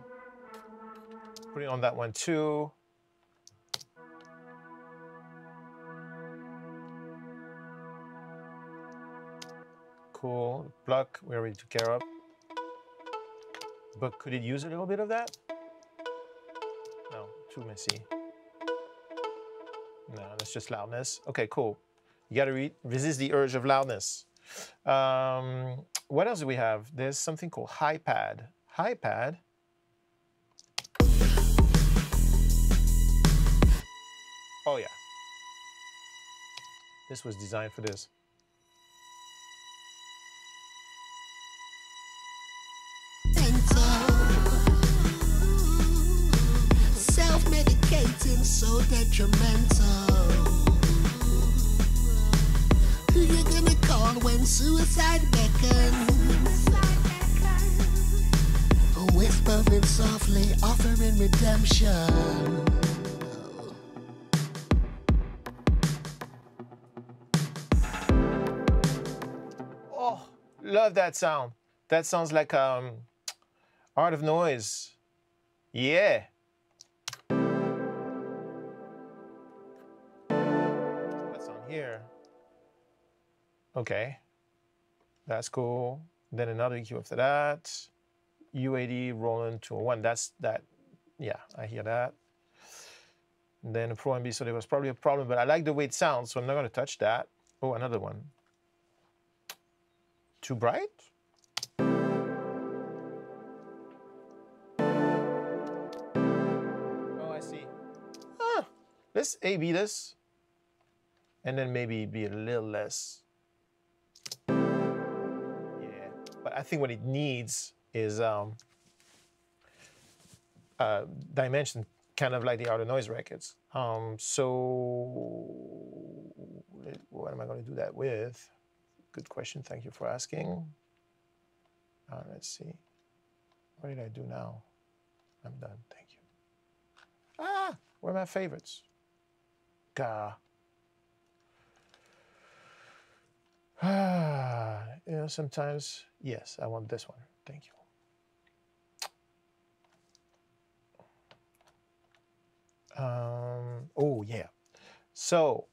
Put it on that one too. Cool. Pluck, we already took care of. But could it use a little bit of that? No, too messy. No, that's just loudness. Okay, cool. You gotta resist the urge of loudness. What else do we have? There's something called high pad. High pad. Oh yeah, this was designed for this. Self-medicating, so detrimental. Who you gonna call when suicide beckons? Whispering softly, offering redemption. Love that sound. That sounds like Art of Noise. Yeah. What's on here? Okay. That's cool. Then another EQ after that. UAD Roland 201. That's that. Yeah, I hear that. And then a Pro MB, so there was probably a problem, but I like the way it sounds, so I'm not going to touch that. Oh, another one. Too bright? Oh, I see. Ah, let's A-B this, and then maybe be a little less. Yeah, but I think what it needs is dimension, kind of like the Art of Noise records. What am I going to do that with? Good question, thank you for asking. Let's see, what did I do now? I'm done, thank you. Ah, where are my favorites? Gah. Ah, you know, sometimes, yes, I want this one, thank you. Oh yeah, so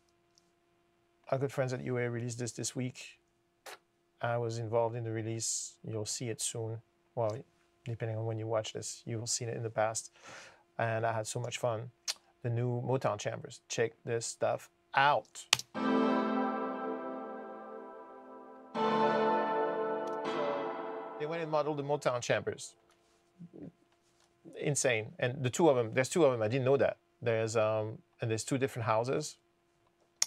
our good friends at UA released this week. I was involved in the release. You'll see it soon. Well, depending on when you watch this, you've seen it in the past. And I had so much fun. The new Motown Chambers. Check this stuff out. and modeled the Motown Chambers. Insane. And the two of them, there's two of them, I didn't know that. There's and there's two different houses.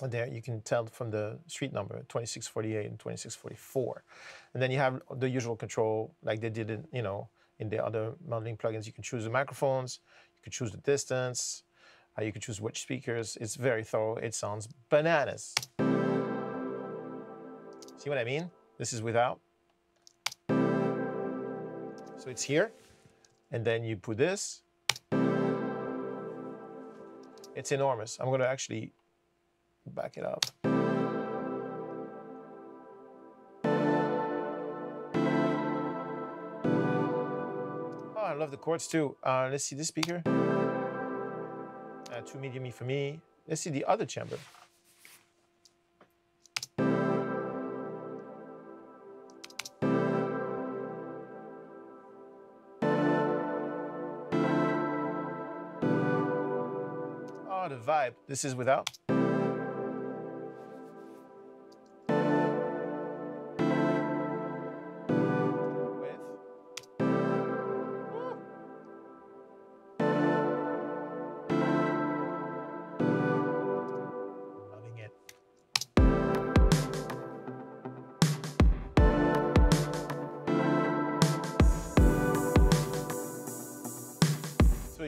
And there you can tell from the street number, 2648 and 2644. And then you have the usual control, like they did in, you know, in the other modeling plugins. You can choose the microphones, you can choose the distance, you can choose which speakers. It's very thorough, it sounds bananas. See what I mean? This is without. So it's here, and then you put this. It's enormous. I'm gonna actually back it up. Oh, I love the chords too. Let's see this speaker. Too medium E for me. Let's see the other chamber. Oh, the vibe. This is without.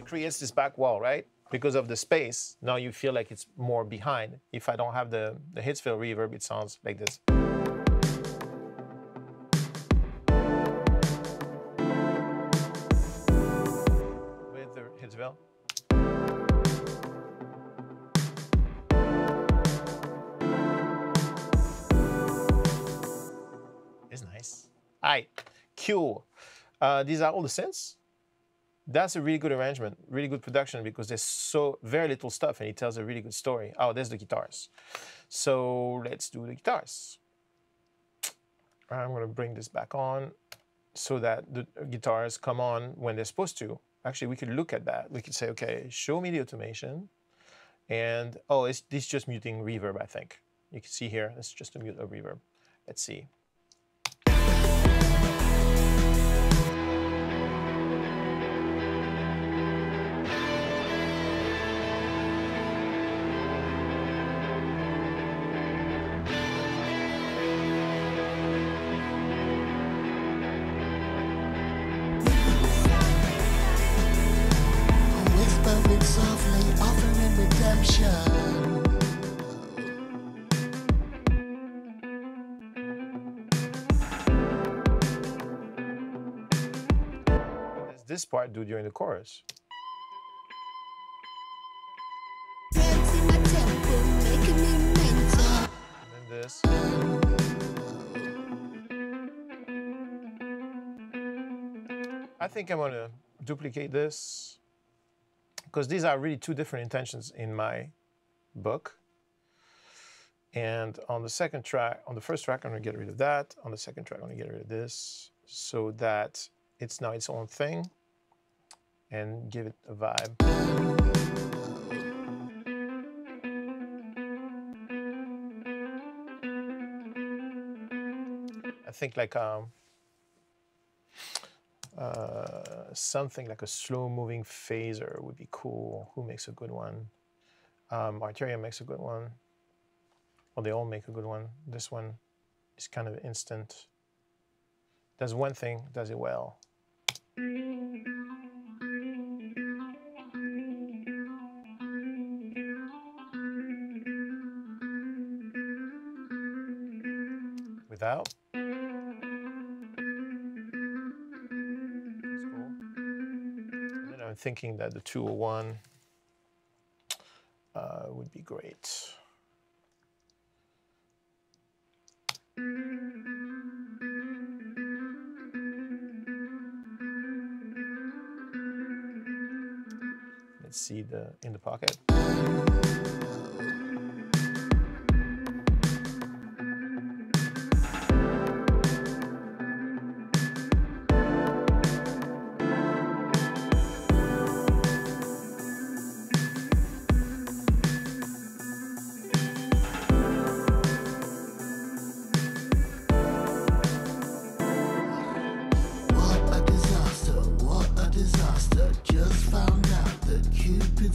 Creates this back wall, right? Because of the space, now you feel like it's more behind. If I don't have the Hitsville reverb, it sounds like this. With the Hitsville. It's nice. All right, Q. These are all the synths. That's a really good arrangement, really good production, because there's so very little stuff and it tells a really good story. Oh, there's the guitars. So let's do the guitars. I'm gonna bring this back on so that the guitars come on when they're supposed to. Actually, we could look at that. We could say, okay, show me the automation. And, oh, it's just muting reverb, I think. You can see here, it's just a mute of reverb. Let's see. This part do during the chorus. Dance in my tempo, making me mental. And then this. I think I'm gonna duplicate this because these are really two different intentions in my book. And on the second track, on the first track, I'm gonna get rid of that. On the second track, I'm gonna get rid of this so that it's now its own thing. And give it a vibe. I think like something like a slow-moving phaser would be cool. Who makes a good one? Arteria makes a good one. Well, they all make a good one. This one is kind of instant. Does one thing, does it well. Out. That's cool. And then I'm thinking that the 201 would be great. Let's see the in the pocket.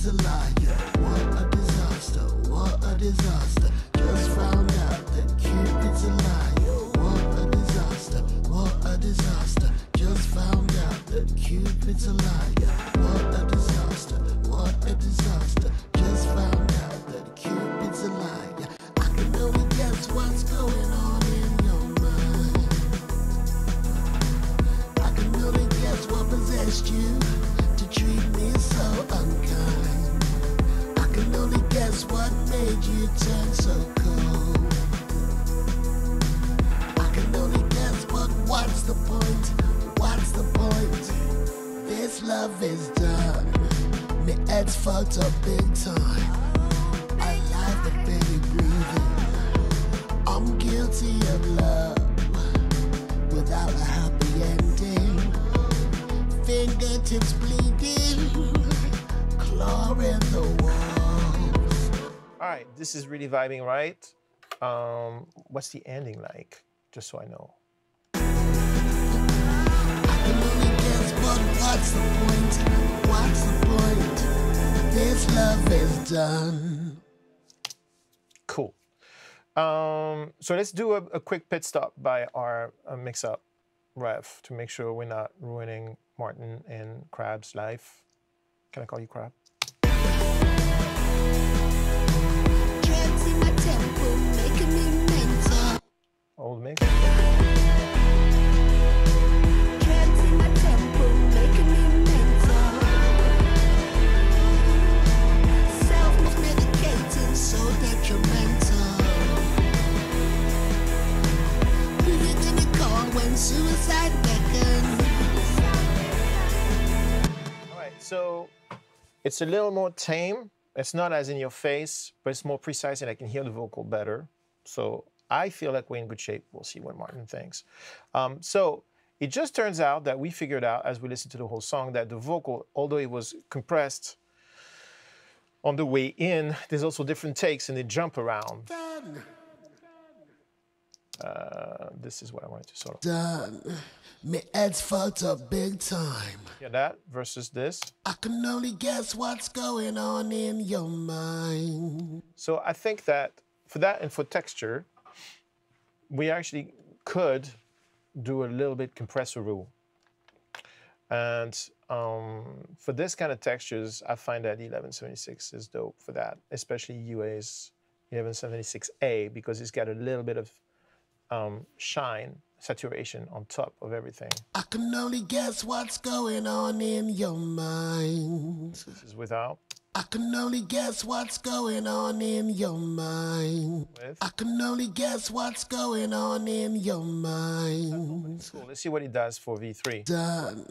is a liar. What a disaster, what a disaster. Just found out that Cupid's a liar. What a disaster, what a disaster. Just found out that Cupid's a liar. What a disaster, what a disaster. Just found out that Cupid's a liar. I can only guess what's going on in your mind. I can only guess what possessed you to treat me so unkind. I can only guess what made you turn so cold. I can only guess, but what's the point? What's the point? This love is done. Me head's fucked up big time. I like the baby breathing. I'm guilty of love without a happy ending. Fingertips bleeding, claw in the walls. All right, this is really vibing, right? What's the ending like? Just so I know. I can only guess, but what's the point? What's the point? This love is done. Cool. So let's do a quick pit stop by our mix-up ref to make sure we're not ruining Martin and Crab's life. Can I call you Crab? Drugs in my temple, making me mental. Old mix. Drugs in my temple, making me mental. Self-medicating, so detrimental. You need to be calm when suicide beckons. So it's a little more tame. It's not as in your face, but it's more precise and I can hear the vocal better. So I feel like we're in good shape. We'll see what Martin thinks. So it just turns out that we figured out as we listened to the whole song that the vocal, although it was compressed on the way in, there's also different takes and they jump around. Done. This is what I wanted to sort of. Done. Me head's fucked up big time. Yeah, that versus this. I can only guess what's going on in your mind. So I think that for that and for texture, we actually could do a little bit compressor rule. And for this kind of textures, I find that 1176 is dope for that, especially UA's 1176A, because it's got a little bit of shine, saturation on top of everything. I can only guess what's going on in your mind. This is without. I can only guess what's going on in your mind. With. I can only guess what's going on in your mind. Cool. Let's see what it does for V3. Done.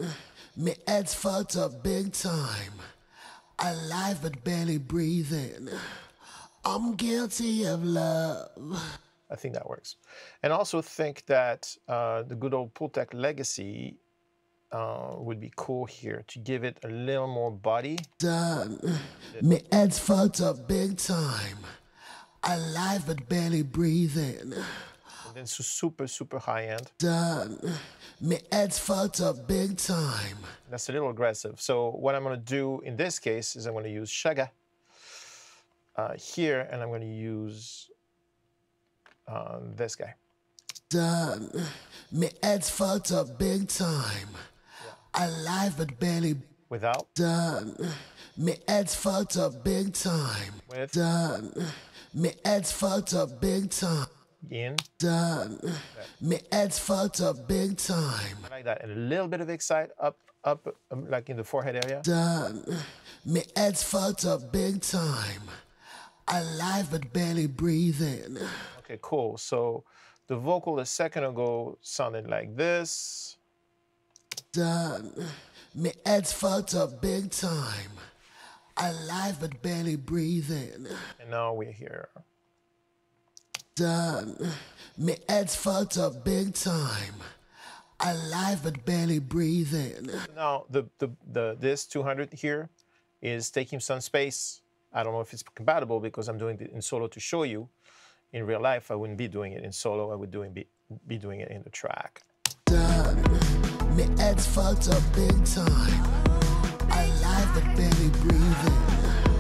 Me head's fucked up big time. Alive but barely breathing. I'm guilty of love. I think that works. And also think that the good old Pultec legacy would be cool here to give it a little more body. Done. Me head's fucked up big time. Alive but barely breathing. And then so super, super high end. Done. Me head's fucked up big time. That's a little aggressive. So what I'm gonna do in this case is I'm gonna use Sugar here and I'm gonna use this guy. Done. Me head's fucked up big time. Yeah. Alive but barely. Without. Done. Me head's fucked up big time. With. Done. Me head's fucked up big time. In. Done. Okay. Me head's fucked up big time. I like that. And a little bit of excite up, like in the forehead area. Done. Me head's fucked up big time. Alive but barely breathing. Okay, cool. So the vocal a second ago sounded like this. Done. Me head's fucked up big time. Alive but barely breathing. And now we're here. Done. Me head's fucked up big time. Alive but barely breathing. Now this 200 here is taking some space. I don't know if it's compatible because I'm doing it in solo to show you. In real life, I wouldn't be doing it in solo. I would be doing it in the track. Done. Me head's fucked up big time. Alive but barely breathing.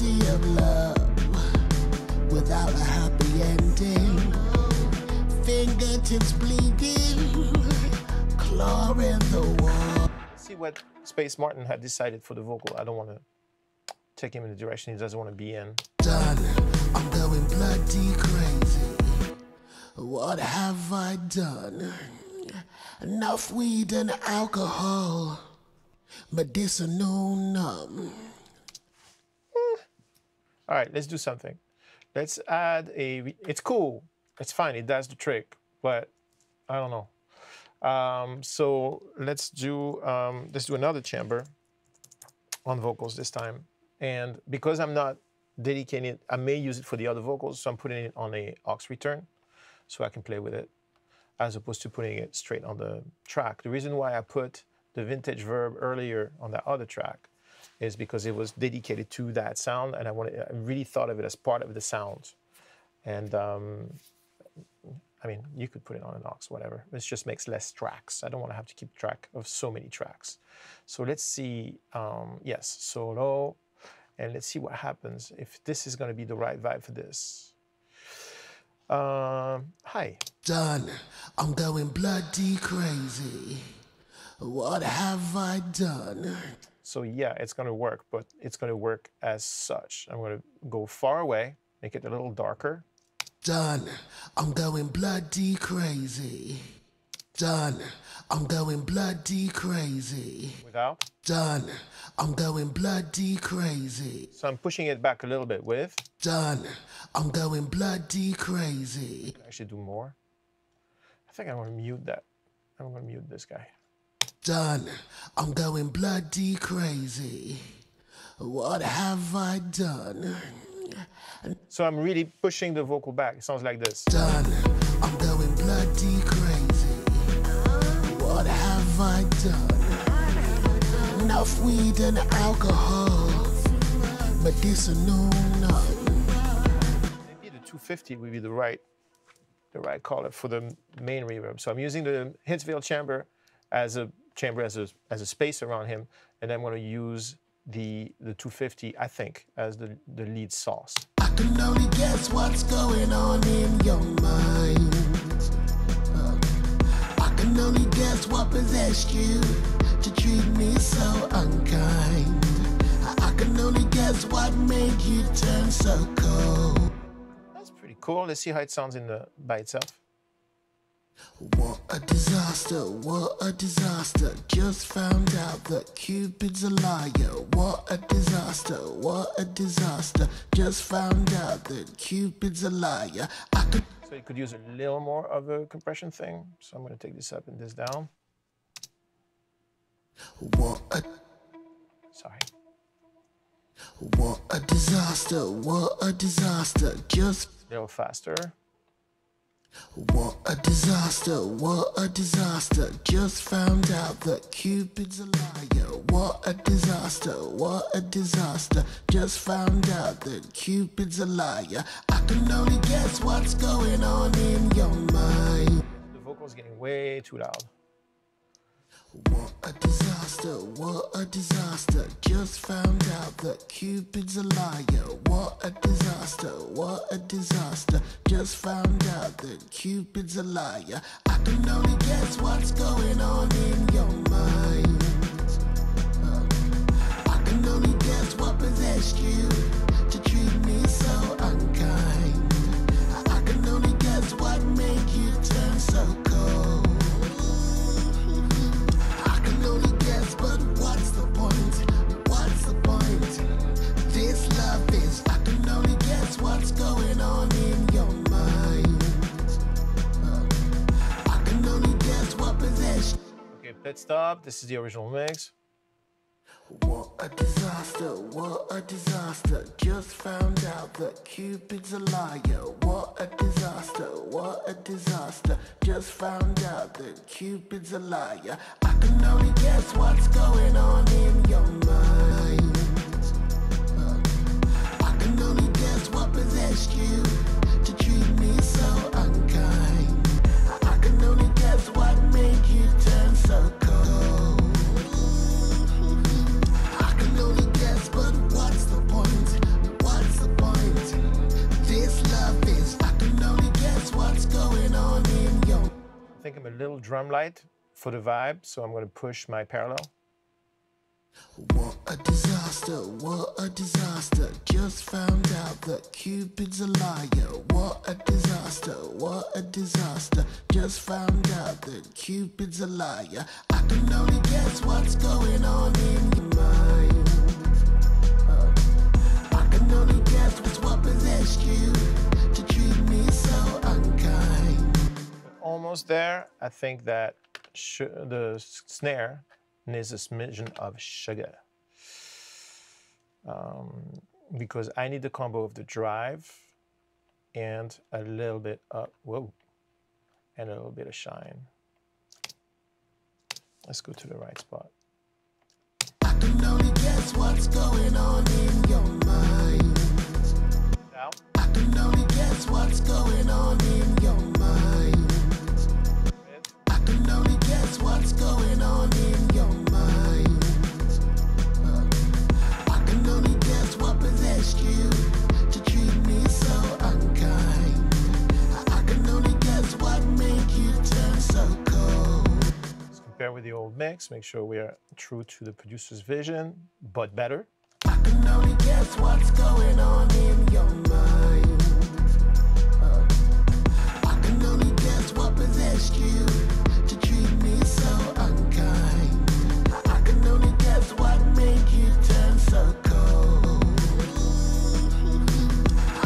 reality of love without a happy ending. Fingertips bleeding, claw in the wall. See what Space Martin had decided for the vocal. I don't want to take him in the direction he doesn't want to be in. Done. I'm going bloody crazy. What have I done? Enough weed and alcohol. Medicinal numb. All right, let's do something. Let's add a... It's cool. It's fine. It does the trick. But I don't know. So let's do another chamber on vocals this time. And because I'm not dedicating it, I may use it for the other vocals, so I'm putting it on a aux return so I can play with it as opposed to putting it straight on the track. The reason why I put the vintage verb earlier on that other track is because it was dedicated to that sound, and I really thought of it as part of the sound. And I mean, you could put it on an aux, whatever. It just makes less tracks. I don't want to have to keep track of so many tracks. So let's see, yes, solo. And let's see what happens, if this is going to be the right vibe for this. Hi. Done. I'm going bloody crazy. What have I done? So yeah, it's going to work, but it's going to work as such. I'm going to go far away, make it a little darker. Done. I'm going bloody crazy. Done. I'm going bloody crazy. Without. Done. I'm going bloody crazy. So I'm pushing it back a little bit with. Done. I'm going bloody crazy. I should do more. I think I'm going to mute that. I'm going to mute this guy. Done. I'm going bloody crazy. What have I done? So I'm really pushing the vocal back. It sounds like this. Done. I'm going bloody crazy. What have I done? Enough weed and alcohol. Medicinal numb. Maybe the 250 would be the right color for the main reverb. So I'm using the Hitsville chamber as a chamber as a space around him, and I'm going to use the 250, I think, as the lead sauce. I can only guess what's going on in your mind. Only guess what possessed you to treat me so unkind. I can only guess what made you turn so cold. That's pretty cool. Let's see how it sounds in the by itself. What a disaster, what a disaster. Just found out that Cupid's a liar. What a disaster, what a disaster. Just found out that Cupid's a liar. I could... So you could use a little more of a compression thing. So I'm going to take this up and this down. What a... Sorry. What a disaster, what a disaster. Just... A little faster. What a disaster, what a disaster. Just found out that Cupid's a liar. What a disaster, what a disaster. Just found out that Cupid's a liar. I can only guess what's going on in your mind. The vocal's getting way too loud. What a disaster, what a disaster. Just found out that Cupid's a liar. What a disaster, what a disaster. Just found out that Cupid's a liar. I can only guess what's going on in your mind. I can only guess what possessed you to treat me so unkind. I can only guess what made you turn so cold. But what's the point? What's the point? This love is, I can only guess what's going on in your mind. I can only guess what possession. Okay, let's stop. This is the original mix. What a disaster, what a disaster. Just found out that Cupid's a liar. What a disaster, what a disaster. Just found out that Cupid's a liar. I can only guess what's going on in your mind. I can only guess what possessed you to treat me so unkind. I can only guess what made you turn so cold. But what's the point? think I'm a little drum light for the vibe, so I'm gonna push my parallel. What a disaster, what a disaster. Just found out that Cupid's a liar. What a disaster, what a disaster. Just found out that Cupid's a liar. I can only guess what's going on in your mind. I can only guess what's what possessed you to treat me so unkind. Almost there. I think that the snare needs a smidgen of sugar, because I need the combo of the drive and a little bit of, whoa, and a little bit of shine. Let's go to the right spot. I can only guess what's going on in your mind. Now. I can only guess what's going on in your mind. I can only guess what's going on in your mind. I can only guess what possessed you to treat me so unkind. I can only guess what made you turn so cold. Let's compare with the old mix, make sure we are true to the producer's vision, but better. I can only guess what's going on in your mind. I can only guess what possessed you. So unkind. I can only guess what made you turn so cold.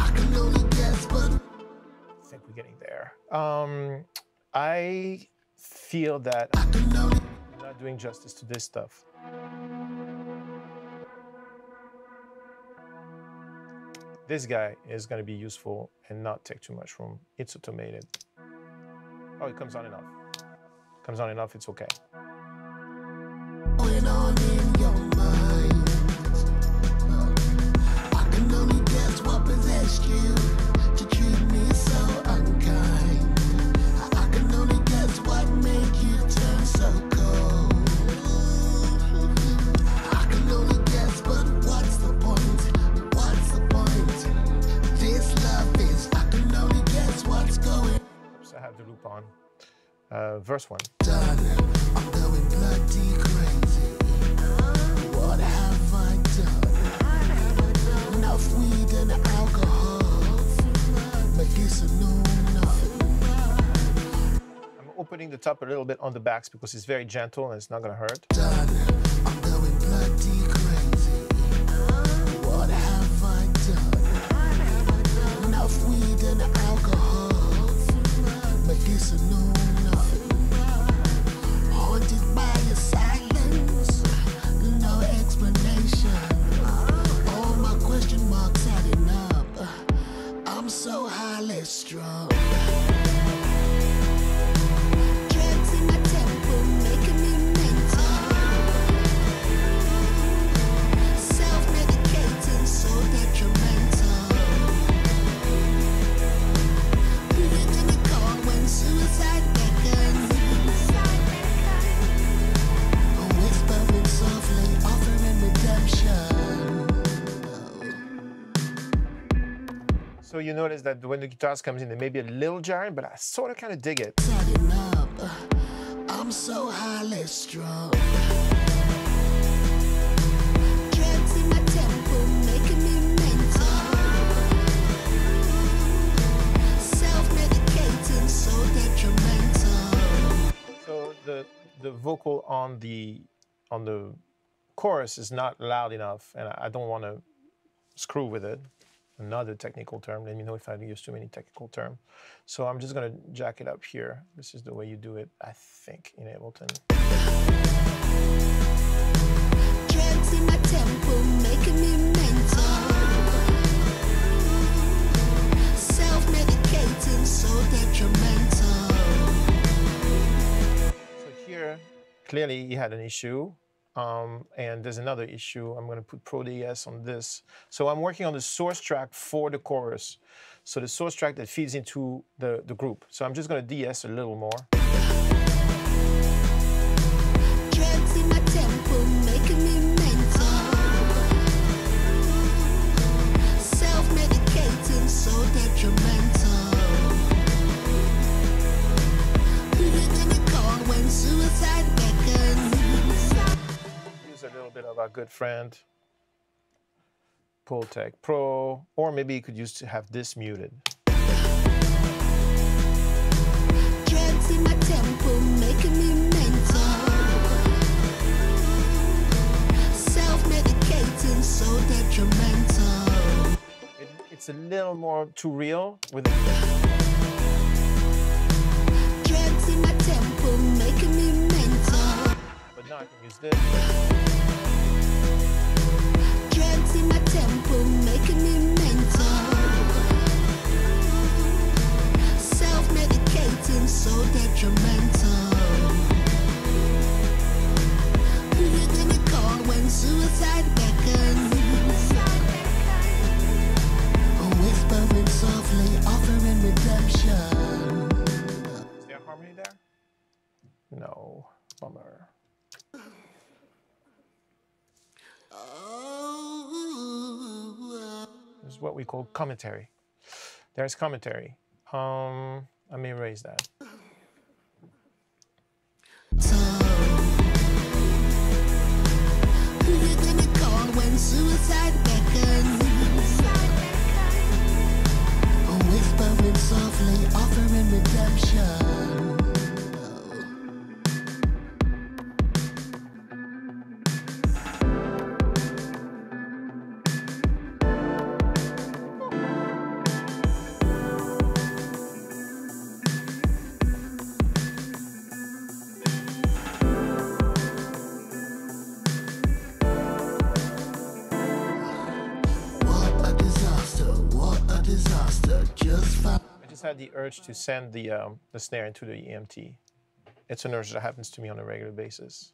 I can only guess, but I think we're getting there. I feel that I'm not doing justice to this stuff. This guy is going to be useful and not take too much room. It's automated. Oh, it comes on and off. Comes on enough, it's okay. Oops, I have the loop on. Verse 1. Darling, I'm going bloody crazy. What have I done? Enough weed and alcohol. Make use of no enough. I'm opening the top a little bit on the backs because it's very gentle and it's not going to hurt. Darling, I'm going bloody crazy. What have I done? Enough weed and alcohol. Make use of no enough. So highly strong. Drugs in my temple, making me mental. Self-medicating, so detrimental. Breathe in the cold when suicide beckons. Whispering softly, offering redemption. So you notice that when the guitars comes in, they may be a little jarring, but I sort of kind of dig it. I'm so highly strung. Drugs in my temple, making me mental. Self-medicating, so detrimental. So the vocal on the chorus is not loud enough, and I don't want to screw with it. Another technical term. Let me know if I use too many technical terms. So I'm just going to jack it up here. This is the way you do it, I think, in Ableton. Drugs in my temple, making me mental. Self-medicating, so detrimental. So here, clearly he had an issue. And there's another issue. I'm going to put Pro DS on this. So I'm working on the source track for the chorus. So the source track that feeds into the group. So I'm just going to DS a little more. Drugs in my temple, making me mental. Self-medicating, so detrimental. our good friend Pultec Pro, or maybe you could used to have this muted. Drugs in my temple, making me mental. Self-medicating so detrimental. It's a little more too real with it. Drugs in my temple, making me mental. But now I can use this. In my temple, making me mental. Self-medicating, so detrimental. Who you gonna call when suicide beckons? Whispering softly, offering redemption. Is there harmony there? No, bummer. This is what we call commentary. There's commentary. Let me erase that. So, who you gonna call when suicide beckons? Whispering softly, offering redemption. Had the urge to send the snare into the EMT. It's an urge that happens to me on a regular basis.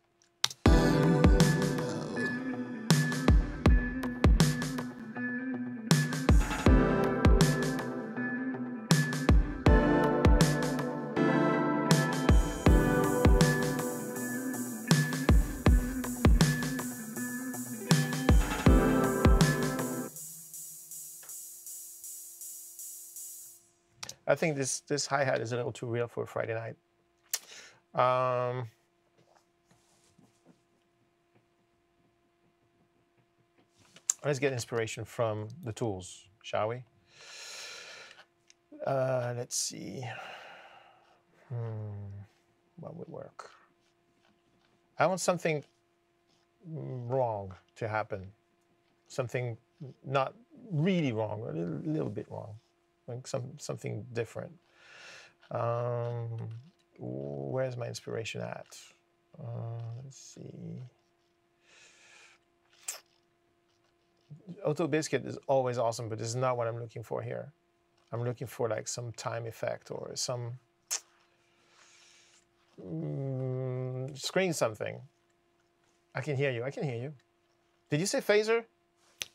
I think this hi-hat is a little too real for Friday night. Let's get inspiration from the tools, shall we? Let's see. What would work? I want something wrong to happen. Something not really wrong, a little bit wrong. Like something different. Where's my inspiration at? Let's see. Auto Biscuit is always awesome, but this is not what I'm looking for here. I'm looking for like some time effect or some screen something. I can hear you. I can hear you. Did you say phaser?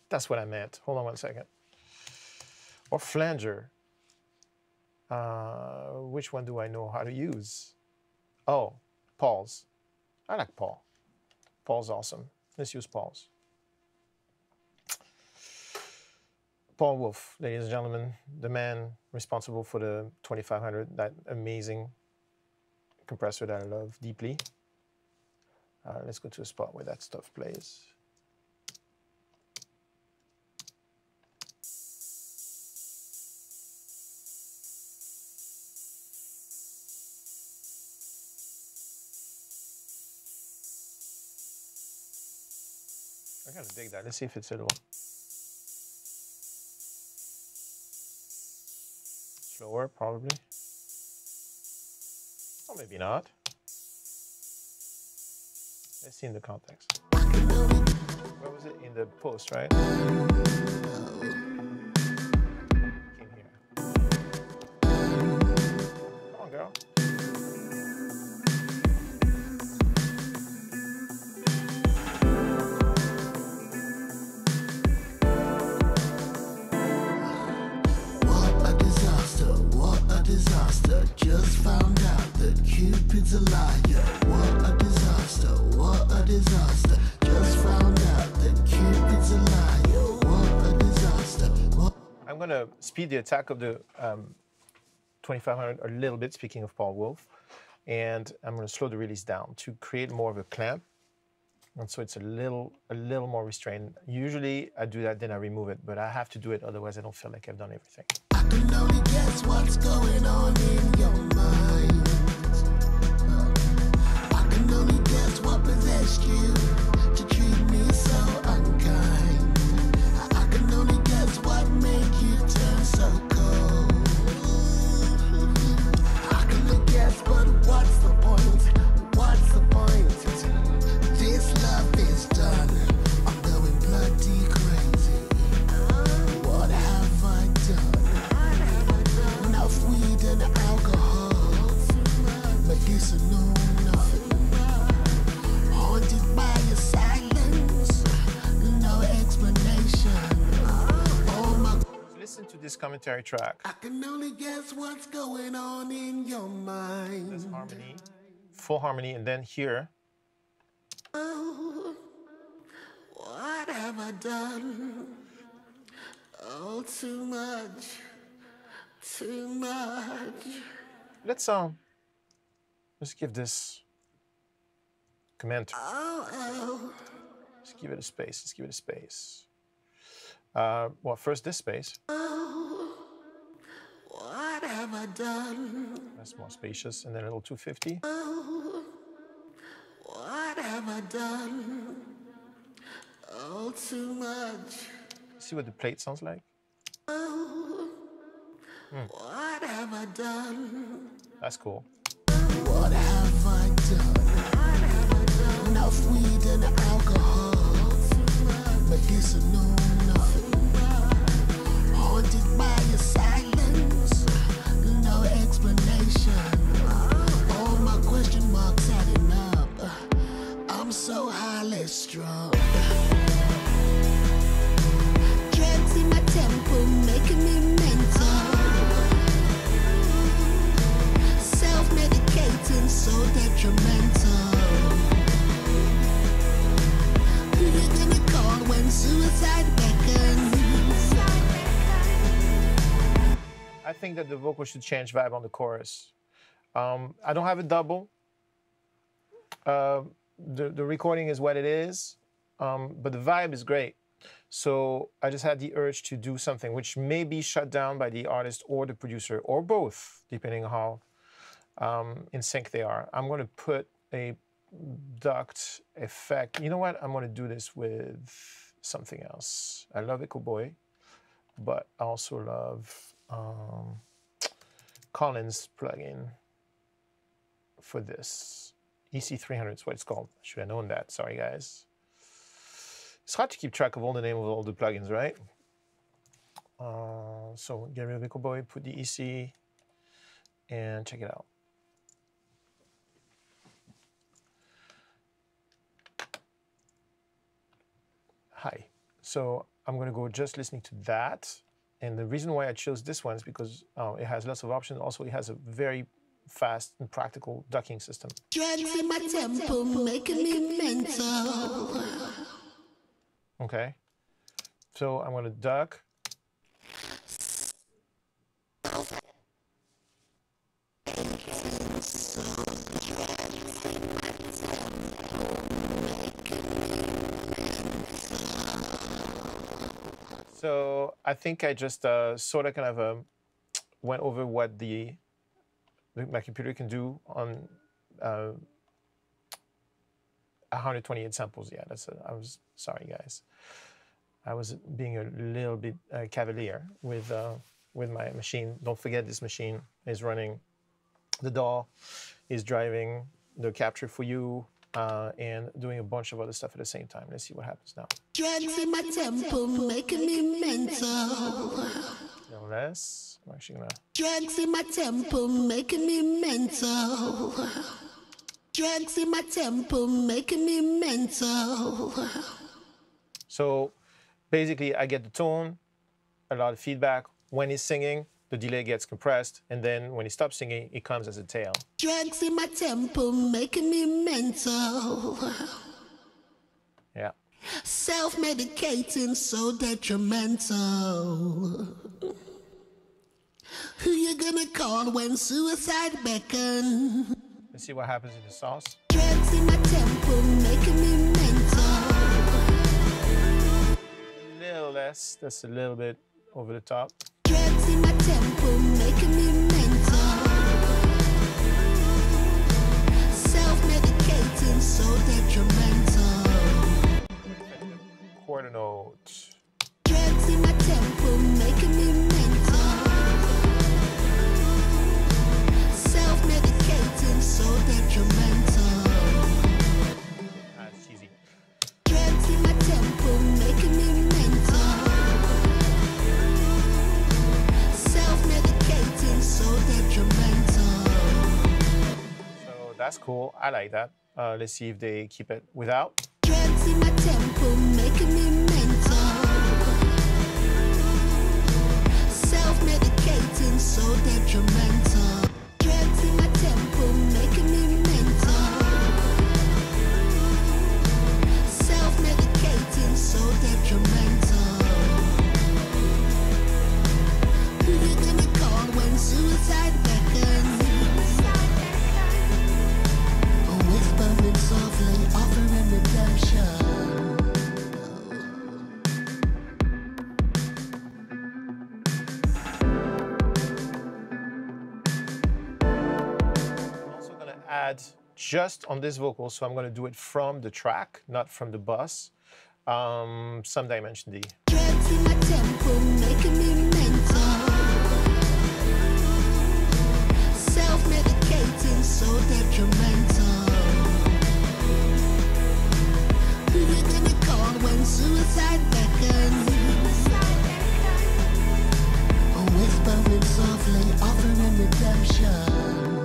That's what I meant. Hold on one second. Or flanger. Which one do I know how to use? Oh, Paul's. I like Paul. Paul's awesome. Let's use Paul's. Paul Wolf, ladies and gentlemen, the man responsible for the 2500, that amazing compressor that I love deeply. Let's go to a spot where that stuff plays. I gotta dig that. Let's see if it's at all. Slower, probably. Or maybe not. Let's see in the context. Where was it? In the post, right? Came here. Come on, girl. Just found out that Cupid's a liar. What a disaster, what a disaster. Just found out that Cupid's a liar. What a disaster. What I'm going to speed the attack of the 2500 a little bit, speaking of Paul Wolf. And I'm going to slow the release down to create more of a clamp. And so it's a little more restrained. Usually I do that, then I remove it, but I have to do it, otherwise I don't feel like I've done everything. I can only guess what's going on in your mind. I can only guess what possessed you to treat me so unkind. I can only guess what made you turn so cold. I can only guess, but what's the point? What's the point? This love is done. I'm going bloody crazy. What have I done? Enough weed and alcohol. Medusa knew nothing. Haunted by your silence. No explanation. Oh my. Listen to this commentary track. I can only guess what's going on in your mind. There's harmony, full harmony, and then here. Oh, what have I done? Oh, too much, too much. Let's let's give this comment. Let's give it a space. Let's give it a space. Well, first this space. Oh, what have I done? That's more spacious, and then a little 250. Oh. What have I done? Oh, too much. See what the plate sounds like? Oh, what have I done? That's cool. What have I done? Enough weed and alcohol. Medusa knew nothing. Haunted by your silence. No explanation. All my question marks adding up. I'm so highly strung. Drugs in my temple making me mental. Self-medicating so detrimental. Who you gonna call when suicide beckons? I think that the vocal should change vibe on the chorus. I don't have a double. The recording is what it is, but the vibe is great. So I just had the urge to do something which may be shut down by the artist or the producer or both, depending on how in sync they are. I'm going to put a duct effect. You know what? I'm going to do this with something else. I love Echo Boy, but I also love Collins plugin for this. EC300 is what it's called. Should have known that. Sorry, guys. It's hard to keep track of all the name of all the plugins, right? So get rid of Echo Boy, put the EC, and check it out. Hi. So I'm going to go just listening to that. And the reason why I chose this one is because it has lots of options. Also, it has a very fast and practical ducking system. Drugs in my temple, making me mental. Okay, so I'm gonna duck. So I think I just sort of kind of went over what my computer can do on 128 samples. Yeah, that's it. I was sorry, guys. I was being a little bit cavalier with my machine. Don't forget, this machine is running. The DAW is driving the capture for you and doing a bunch of other stuff at the same time. Let's see what happens now. Drugs in my temple, making me mental. No less. I'm actually gonna... Drugs in my temple, making me mental. Drugs in my temple, making me mental. So basically, I get the tone, a lot of feedback. When he's singing, the delay gets compressed. And then when he stops singing, it comes as a tail. Drugs in my temple, making me mental. Yeah. Self-medicating so detrimental. Who you gonna call when suicide beckons? Let's see what happens in the sauce. Drugs in my temple, making me mental. little less, that's a little bit over the top. Can't see my tempo, making me mental. Self-medicating so detrimental. Quarter note. Can't see my tempo, making me mental. Self-medicating so detrimental. So that's cool. I like that. Let's see if they keep it without. Can't see my tempo, making me mental. Self-medicating, so detrimental. Can't see my tempo, making me mental. Self-medicating, so detrimental. Suicide beckons. Whispering softly, offering redemption. I'm also going to add just on this vocal, so I'm going to do it from the track, not from the bus, some Dimension D. Can't see my tempo, making me mental. Self-medicating, so detrimental. Who did call when suicide beckons? Whispering softly, offering redemption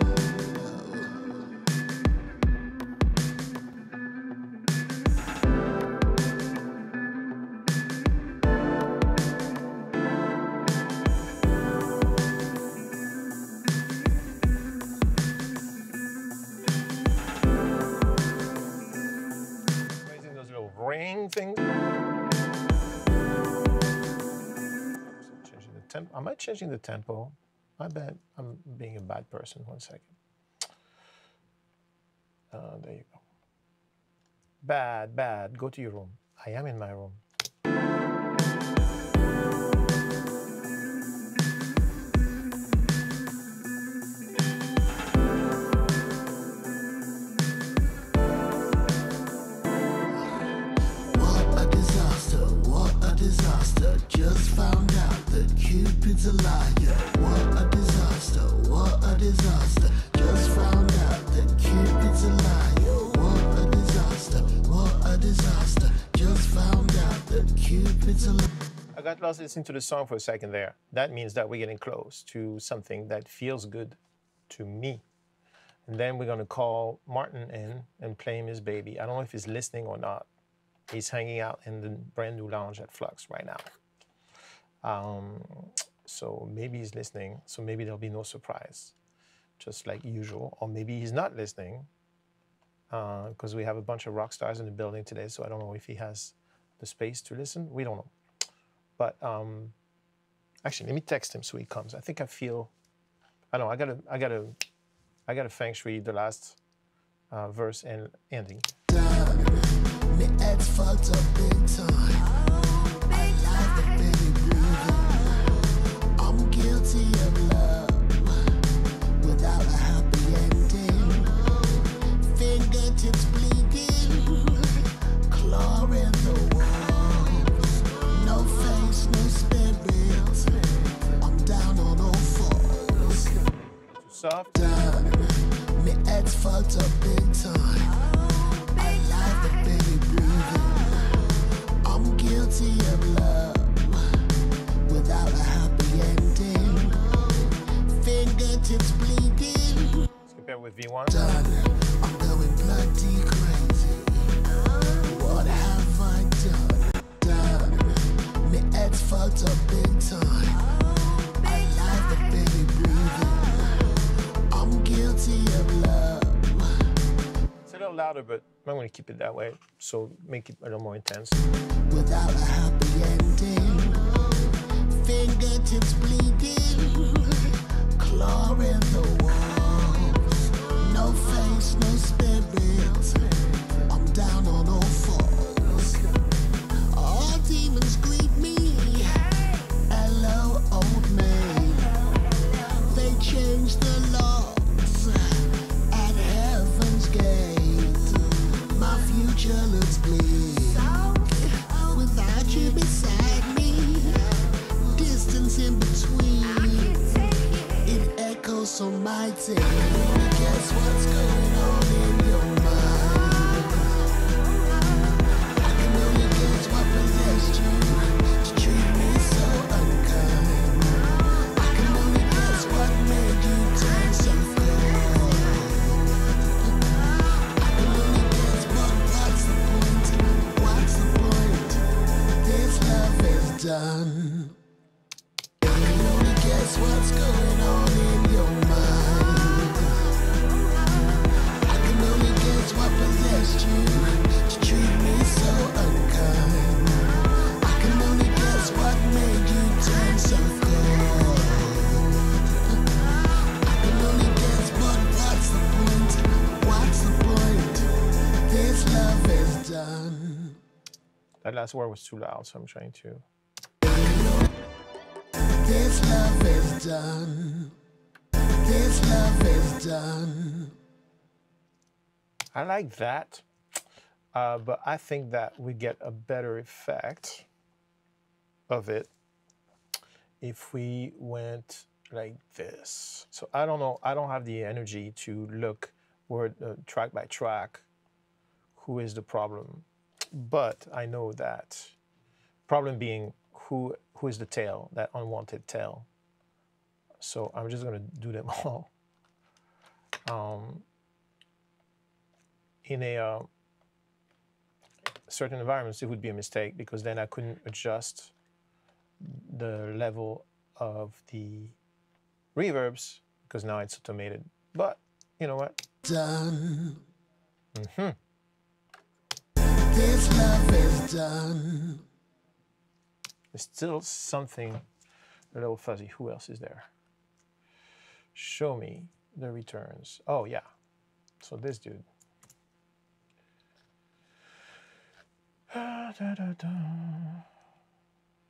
thing. Changing the tempo. Am I changing the tempo? I bet I'm being a bad person. 1 second. There you go. Bad, bad. Go to your room. I am in my room. Just found out that Cupid's a liar. What a disaster, what a disaster. Just found out that Cupid's a liar. What a disaster, what a disaster. Just found out that Cupid's a liar. I got lost listening to the song for a second there. That means that we're getting close to something that feels good to me. And then we're going to call Martin in and play him his baby. I don't know if he's listening or not. He's hanging out in the brand new lounge at Flux right now. So maybe he's listening, so maybe there'll be no surprise, just like usual. Or maybe he's not listening, because we have a bunch of rock stars in the building today, so I don't know if he has the space to listen. We don't know. But actually, let me text him so he comes. I think I feel, I don't know, I gotta feng shui the last verse and ending. It's fucked up big time. Oh, big I love the baby breathing. Oh. I'm guilty of love without a happy ending. Oh. Fingertips bleeding, claw in the walls. No face, no spirit. I'm down on all fours. Soft. Me it's fucked up big time. Guilty of love without a happy ending. Fingertips bleeding. Let's compare with V1. Done. I'm going bloody crazy. What have I done? Done. Me ex fucked up big time. I like the baby breathing. I'm guilty of love. It's a little louder, but I'm going to keep it that way, so make it a little more intense. Without a happy ending, fingertips bleeding, claw in the walls, no face, no spirit, I'm down on all fours, all demons greet me. oh so mighty. Guess what's going on in your mind? I can only guess what possessed you to treat me so unkind. I can only guess what made you turn so far. I can only guess what, what's the point? What's the point? This love is done. Guess what's going on in your mind? I can only guess what possessed you to treat me so unkind. I can only guess what made you turn so cold. I can only guess, but what's the point? What's the point? This love is done. That last word was too loud, so I'm trying to... This love is done. This love is done. I like that, but I think that we get a better effect of it if we went like this. So I don't know. I don't have the energy to look word track by track who is the problem, but I know that problem being who is the tail, that unwanted tail. So I'm just gonna do them all in a certain environments. It would be a mistake because then I couldn't adjust the level of the reverbs because now it's automated. But you know what? Done. This love is done. There's still something a little fuzzy. Who else is there? Show me the returns. Oh, yeah. So this dude. Ah, da, da, da.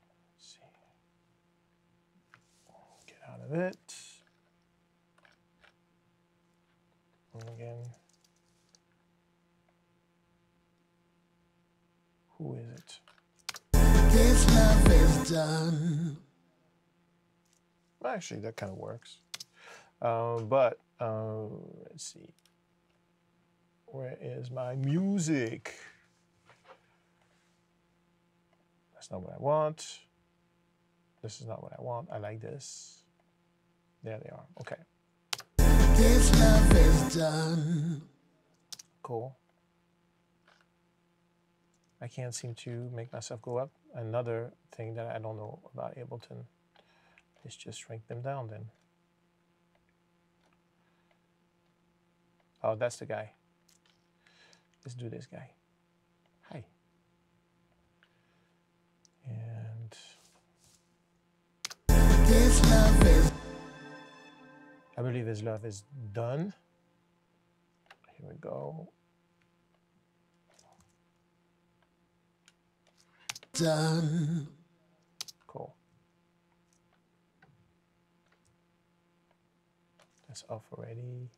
Let's see. Get out of it. And again. Who is it? This love is done. Actually, that kind of works. Let's see. Where is my music? That's not what I want. This is not what I want. I like this. There they are. Okay. This love is done. Cool. I can't seem to make myself go up. Another thing that I don't know about Ableton is just shrink them down then. Oh, that's the guy. Let's do this guy. Hi. And... This love is... I believe his love is done. Here we go. Done. Cool. That's off already.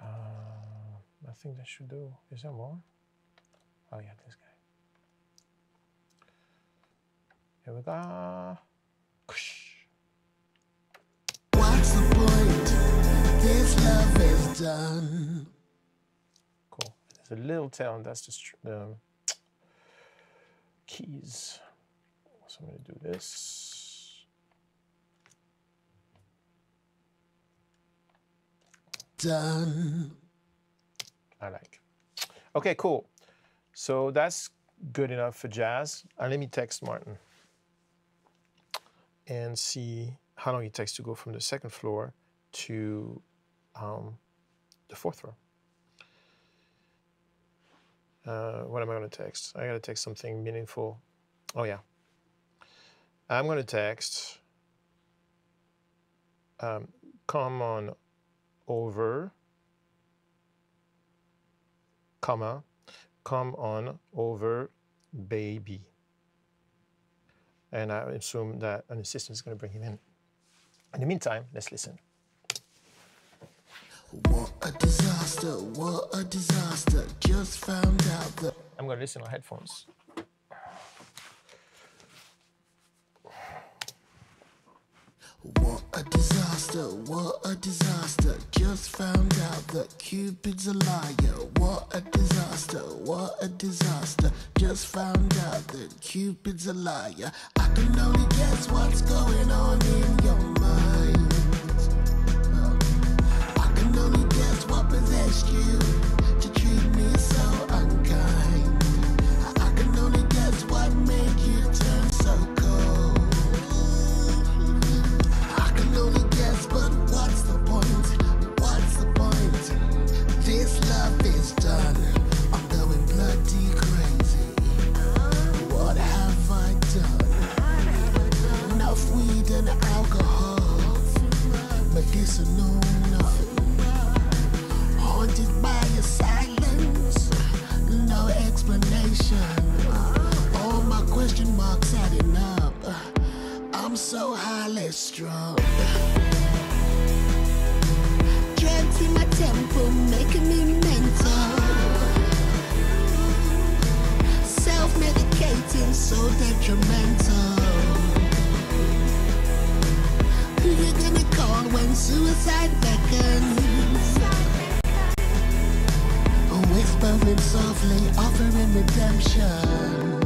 I think that should do. Is there more? Oh yeah, this guy. Here we go. What's the point? This love is done. Cool. There's a little tail, and that's just the keys. So I'm going to do this. Done. I like. Okay, cool. So that's good enough for jazz. And let me text Martin and see how long it takes to go from the second floor to the fourth floor. What am I going to text? I got to text something meaningful. Oh, yeah. I'm going to text, come on over, comma, come on over, baby. And I assume that an assistant is going to bring him in. In the meantime, let's listen. What a disaster, what a disaster. Just found out that... I'm going to listen on headphones. What a disaster, disaster, what a disaster. Just found out that Cupid's a liar. What a disaster, what a disaster. Just found out that Cupid's a liar. I can only guess what's going on in your mind. I can only guess what possessed you to treat me so unkind. I can only guess what made you turn so cold. But what's the point? What's the point? This love is done. I'm going bloody crazy. What have I done? Enough weed and alcohol, medicinal none. Haunted by your silence, no explanation. All my question marks adding up. I'm so highly strung. Drugs in my temple, making me mental. Self-medicating, so detrimental. Who you gonna call when suicide beckons? Whispering softly, offering redemption.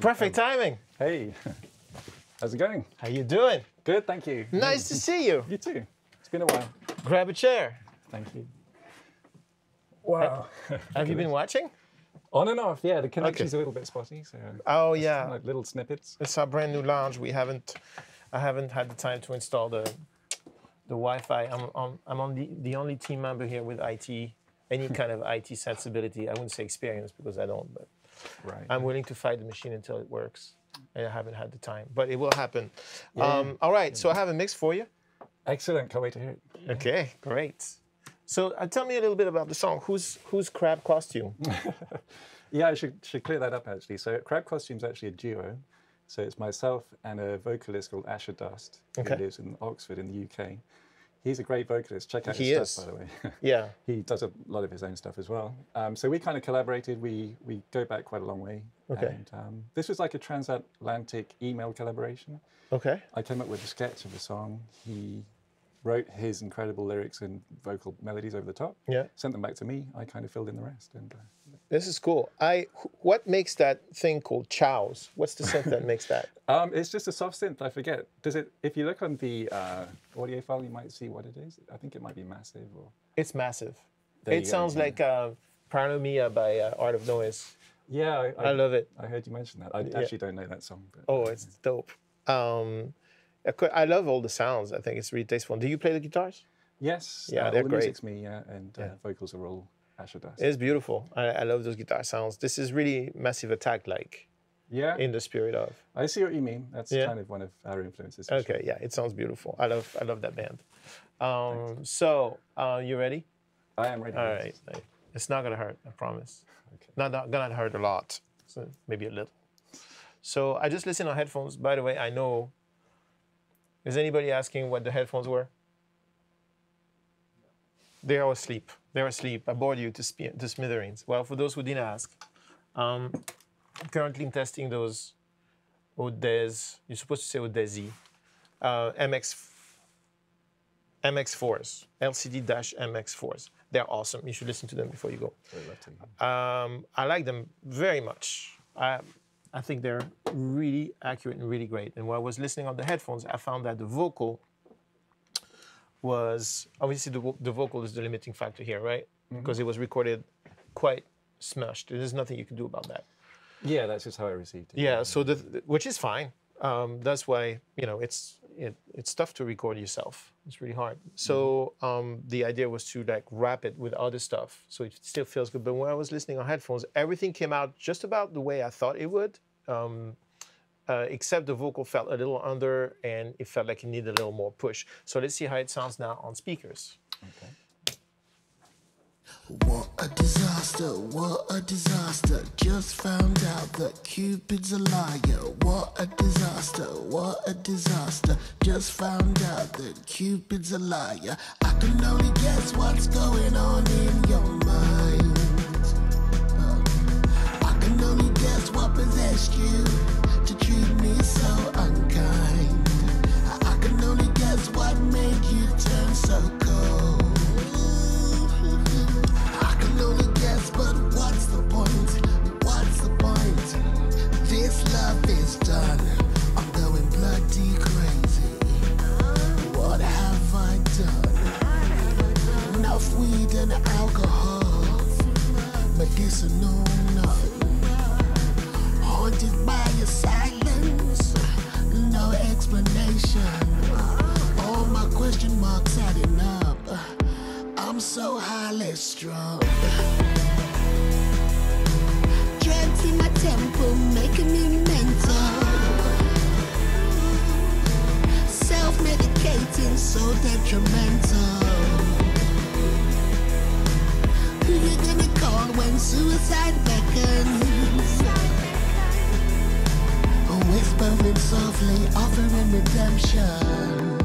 Perfect timing. Hey, how's it going? How you doing? Good, thank you. Nice to see you. You too. It's been a while. Grab a chair. Thank you. Wow. Have you been watching? On and off, yeah. The connection's a little bit spotty. So oh yeah. Like little snippets. It's our brand new lounge. I haven't had the time to install the Wi-Fi. I'm the only team member here with IT. Any kind of IT sensibility. I wouldn't say experience because I don't, but. Right. I'm willing to fight the machine until it works, and I haven't had the time, but it will happen. Yeah. All right, so I have a mix for you. Excellent, can't wait to hear it. Yeah. Okay, great. So tell me a little bit about the song. Who's Crab Costume? Yeah, I should clear that up actually. So Crab Costume is actually a duo. So it's myself and a vocalist called Asher Dust, who lives in Oxford in the UK. He's a great vocalist. Check out his stuff, by the way. Yeah. He does a lot of his own stuff as well. So we kind of collaborated. We go back quite a long way. Okay. And this was like a transatlantic email collaboration. Okay. I came up with a sketch of the song. He wrote his incredible lyrics and vocal melodies over the top, yeah, sent them back to me, I kind of filled in the rest. And this is cool. What makes that thing called Chow's? What's the synth that makes that? It's just a soft synth, I forget. Does it? If you look on the audio file, you might see what it is. I think it might be Massive. Or... It's Massive. It sounds like Paranomia by Art of Noise. Yeah, I love it. I heard you mention that. I actually don't know that song. But, oh, it's dope. I love all the sounds. I think it's really tasteful. Do you play the guitars? Yes. Yeah, they're all the great. Music's me, yeah, and vocals are all Asher Dust. It's beautiful. I love those guitar sounds. This is really Massive Attack-like. Yeah. In the spirit of. I see what you mean. That's kind of one of our influences. Okay, sure. Yeah, it sounds beautiful. I love that band. So, you ready? I am ready. All right. It's not gonna hurt, I promise. Okay. Not gonna hurt a lot. So maybe a little. So I just listened on headphones. By the way, I know. Is anybody asking what the headphones were? They are asleep. They're asleep. I bored you to smithereens. Well, for those who didn't ask, currently I'm testing those Audeze. You're supposed to say Audeze MX4s, LCD-MX4s. They're awesome. You should listen to them before you go. I like them very much. I think they're really accurate and really great. And while I was listening on the headphones, I found that the vocal was, obviously the vocal is the limiting factor here, right? Mm-hmm. Because it was recorded quite smashed. There's nothing you can do about that. Yeah, that's just how I received it. Yeah, so which is fine. That's why, you know, it's tough to record yourself. It's really hard. So the idea was to like wrap it with other stuff so it still feels good. But when I was listening on headphones, everything came out just about the way I thought it would, except the vocal felt a little under and it felt like it needed a little more push. So let's see how it sounds now on speakers. Okay. What a disaster, what a disaster. Just found out that Cupid's a liar. What a disaster, what a disaster. Just found out that Cupid's a liar. I can only guess what's going on in your mind. I can only guess what possessed you to treat me so unkind. I can only guess what made you turn so cold. But what's the point? What's the point? This love is done. I'm going bloody crazy. What have I done? Enough weed and alcohol. Medicinal none. Haunted by your silence. No explanation. All my question marks adding up. I'm so highly strung. Drugs in my temple, making me mental. Self-medicating, so detrimental. Who you gonna call when suicide beckons? Whispering softly, offering redemption.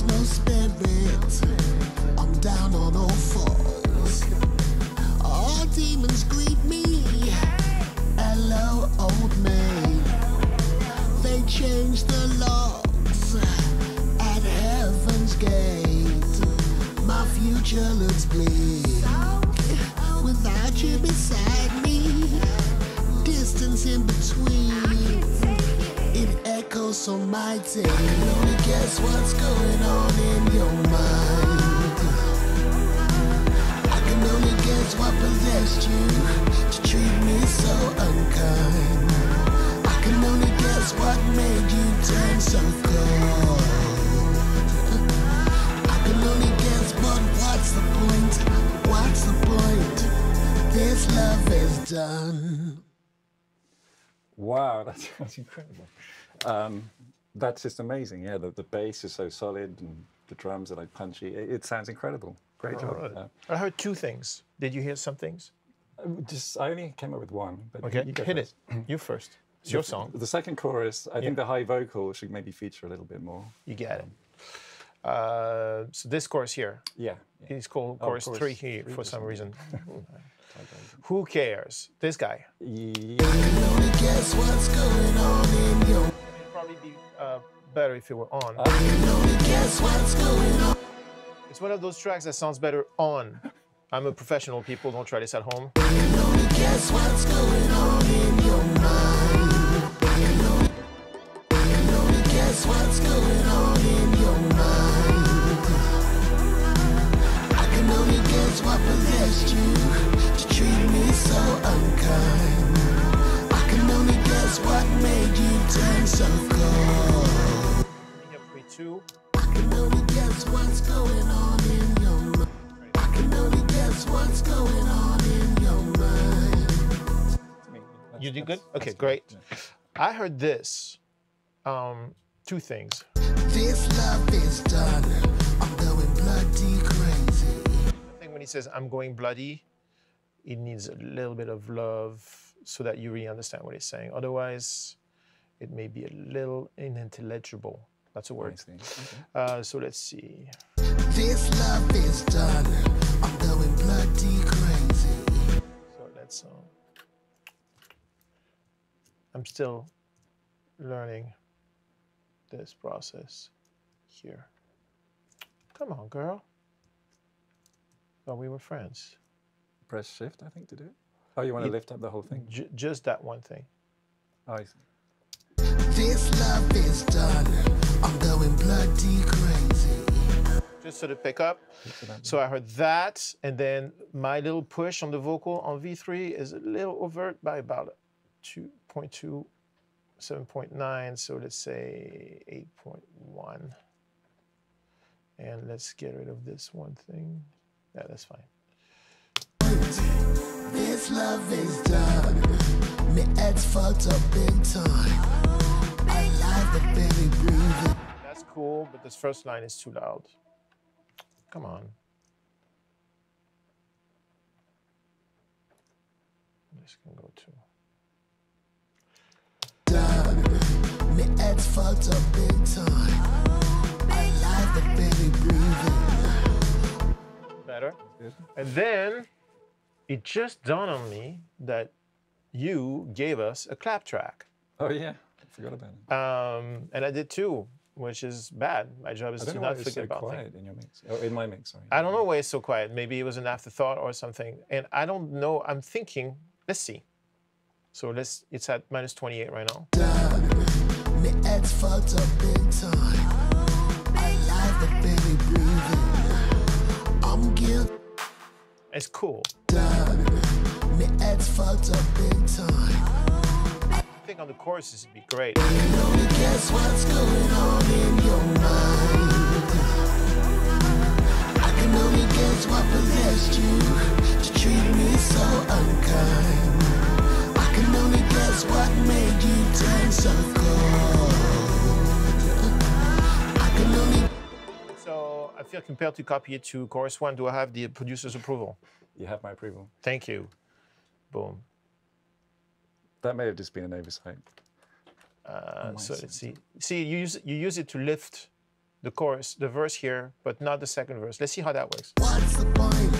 There's no spirit, I'm down on all fours. All demons greet me, hello old man. They changed the locks at heaven's gate. My future looks bleak, without you beside me. Distance in between, it echoes so mighty. I can only guess what's going on in your mind. I can only guess what possessed you to treat me so unkind. I can only guess what made you turn so cold. I can only guess, but what's the point? What's the point? This love is done. Wow, that's incredible. That's just amazing. Yeah, the bass is so solid and the drums are like punchy. It sounds incredible. Great job. Right. I heard two things. Did you hear some things? I only came up with one. But okay, hit it first. You first. It's your song. The second chorus, I think the high vocal should maybe feature a little bit more. You get it. So this chorus here. Yeah. It's called chorus three here for some reason. Who cares? This guy. Yeah. It'd probably be better if it were on. It's one of those tracks that sounds better on. I'm a professional, people. Don't try this at home. What possessed you to treat me so unkind? I can only guess what made you turn so cold. I can only guess what's going on in your mind. I can only guess what's going on in your mind. You did good? Okay, great. I heard this. Two things. This love is done. I'm going bloody crazy. When he says, I'm going bloody, it needs a little bit of love so that you really understand what he's saying. Otherwise, it may be a little unintelligible. That's a word. Okay. So let's see. This love is done. I'm going bloody crazy. So that's I'm still learning this process here. Come on, girl. Oh, we were friends. Press shift, I think, to do it. Oh, you want to lift up the whole thing? Just that one thing. Oh, I see. This love is done. I'm going bloody crazy. Just sort of pick up. So I heard that, and then my little push on the vocal on V3 is a little overt by about 2.2, 7.9, so let's say 8.1. And let's get rid of this one thing. Yeah, that's fine. This love is done. Me head's fucked up big time. I like the baby breathing. That's cool, but this first line is too loud. Come on. This can go too. Done. Me head's fucked up big time. I like the baby breathing. Better. And then it just dawned on me that you gave us a clap track. Oh yeah, I forgot about it. And I did too, which is bad. My job is to not forget about things. I don't know why it's so quiet in your mix. Oh, in my mix, sorry. I don't know why it's so quiet. Maybe it was an afterthought or something. And I don't know, I'm thinking, let's see. So it's at minus 28 right now. My head's fucked up big time. I like the baby breathing. It's cool. I think on the choruses it'd be great. I can only guess what possessed you to treat me so unkind. I can only guess what made you turn so cold. I can only. So I feel compelled to copy it to chorus one. Do I have the producer's approval? You have my approval. Thank you. Boom. That may have just been an oversight. So let's see. See, you use it to lift the chorus, the verse here, but not the second verse. Let's see how that works. What's the point?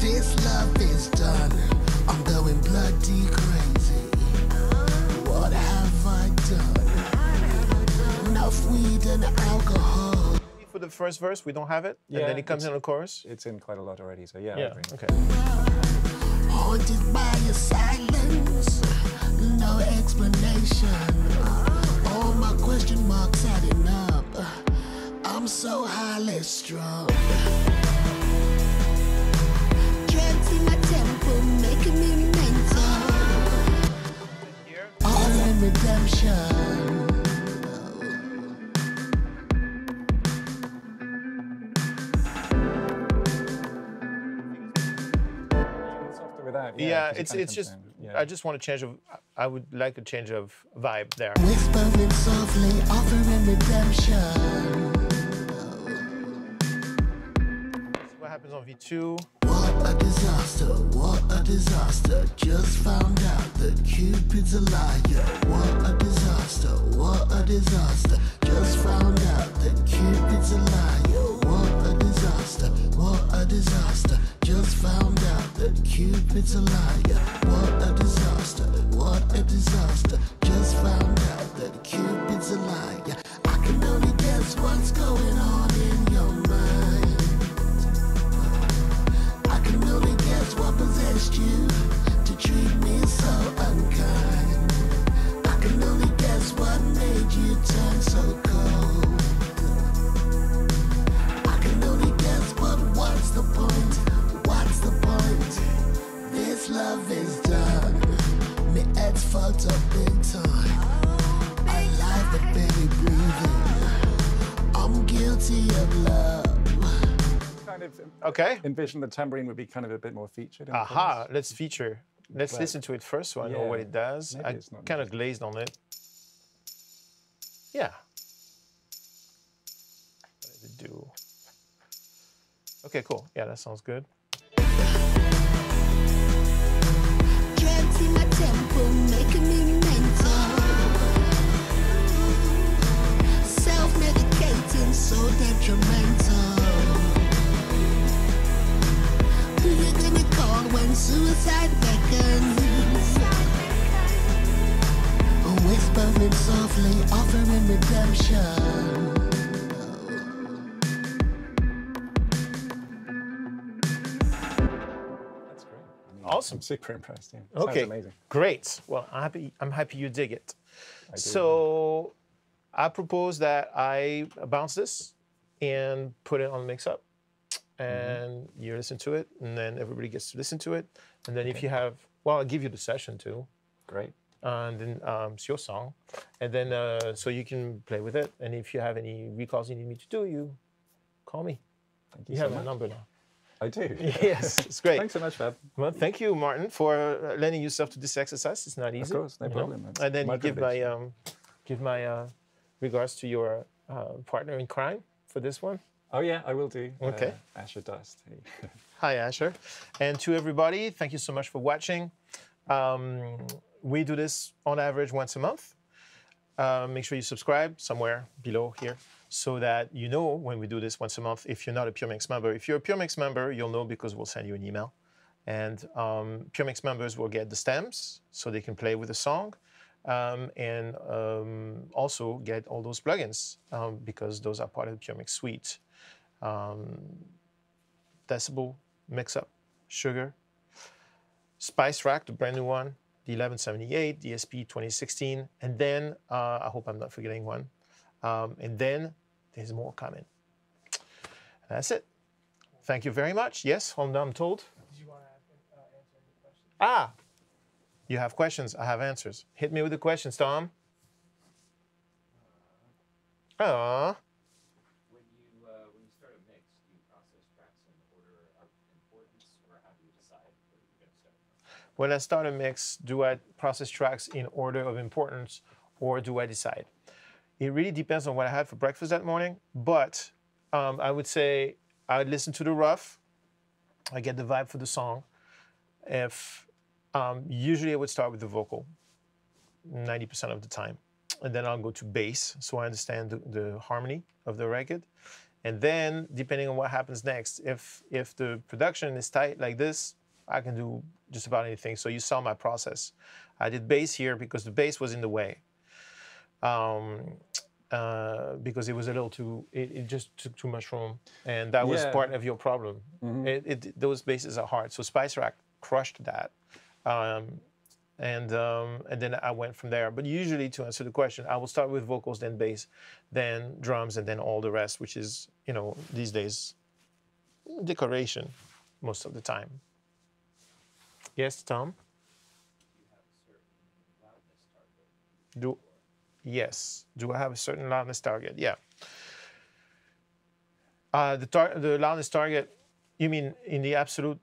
This love is done. I'm going bloody crazy. What have I done? Enough weed and alcohol. For the first verse, we don't have it, yeah, and then it comes in the chorus. It's in quite a lot already, so yeah. Yeah. Okay. Haunted by your silence, no explanation. All my question marks adding up. I'm so highly strung. My temple, making me mental. All in redemption. Yeah, it's just. Yeah. I just want a change of. I would like a change of vibe there. Whispering softly, offering redemption. What happens on V2? What a disaster, what a disaster. Just found out that Cupid's a liar. What a disaster, what a disaster. Just found out that Cupid's a liar. What a disaster, what a disaster. Just found out that Cupid's a liar. What a disaster, what a disaster. Just found out that Cupid's a liar. I can only guess what's going on in your mind. What possessed you to treat me so unkind? I can only guess what made you turn so cold. I can only guess, but what's the point? What's the point? This love is done. Me head's fucked up big time. I like the baby breathing. I'm guilty of love. Okay. Envision the tambourine would be kind of a bit more featured. Aha, let's feature. Let's listen to it first so I know what it does. I kind of glazed on it. Yeah. What does it do? Okay, cool. Yeah, that sounds good. Self-medicating, so detrimental. You're gonna call when suicide beckons. Whispering softly, offering redemption. That's great. I mean, awesome. I'm super impressed. Yeah. Okay. Sounds amazing. Great. Well, I'm happy you dig it. I do. So I propose that I bounce this and put it on MixUp. And you listen to it, and then everybody gets to listen to it. And then if you have, well, I'll give you the session too. Great. And then it's your song. And then so you can play with it. And if you have any recalls you need me to do, you call me. Thank you so much. You have my number now. I do. Yes, it's great. Thanks so much, Fab. Well, thank you, Martin, for lending yourself to this exercise. It's not easy. Of course, no problem. And then you give my regards to your partner in crime for this one. Oh yeah, I will do. Okay. Asher Dust. Hey. Hi, Asher. And to everybody, thank you so much for watching. We do this on average once a month. Make sure you subscribe somewhere below here so that you know when we do this once a month if you're not a PureMix member. If you're a PureMix member, you'll know because we'll send you an email. And PureMix members will get the stems so they can play with the song. Also get all those plugins because those are part of the PureMix suite. Decibel, MixUp, Sugar, Spice Rack, the brand new one, the 1178, the ESP 2016, and then I hope I'm not forgetting one. And then there's more coming. That's it. Thank you very much. Yes, I'm told. Did you want to answer any questions? Ah. You have questions, I have answers. Hit me with the questions, Tom. When you start a mix, do you process tracks in order of importance, or how do you decide where you're going to start? When I start a mix, do I process tracks in order of importance, or do I decide? It really depends on what I had for breakfast that morning, but I would say I would listen to the rough, I get the vibe for the song. Usually I would start with the vocal 90% of the time. and then I'll go to bass, so I understand the harmony of the record. And then, depending on what happens next, if the production is tight like this, I can do just about anything. So you saw my process. I did bass here because the bass was in the way. Because it was a little too, it just took too much room. And that was part of your problem. Mm-hmm. Those basses are hard. So Spice Rack crushed that. And then I went from there. But usually, to answer the question, I will start with vocals, then bass, then drums, and then all the rest, which is, you know, these days, decoration most of the time. Yes, Tom? Do I have a certain loudness target? Yeah. The loudness target, you mean in the absolute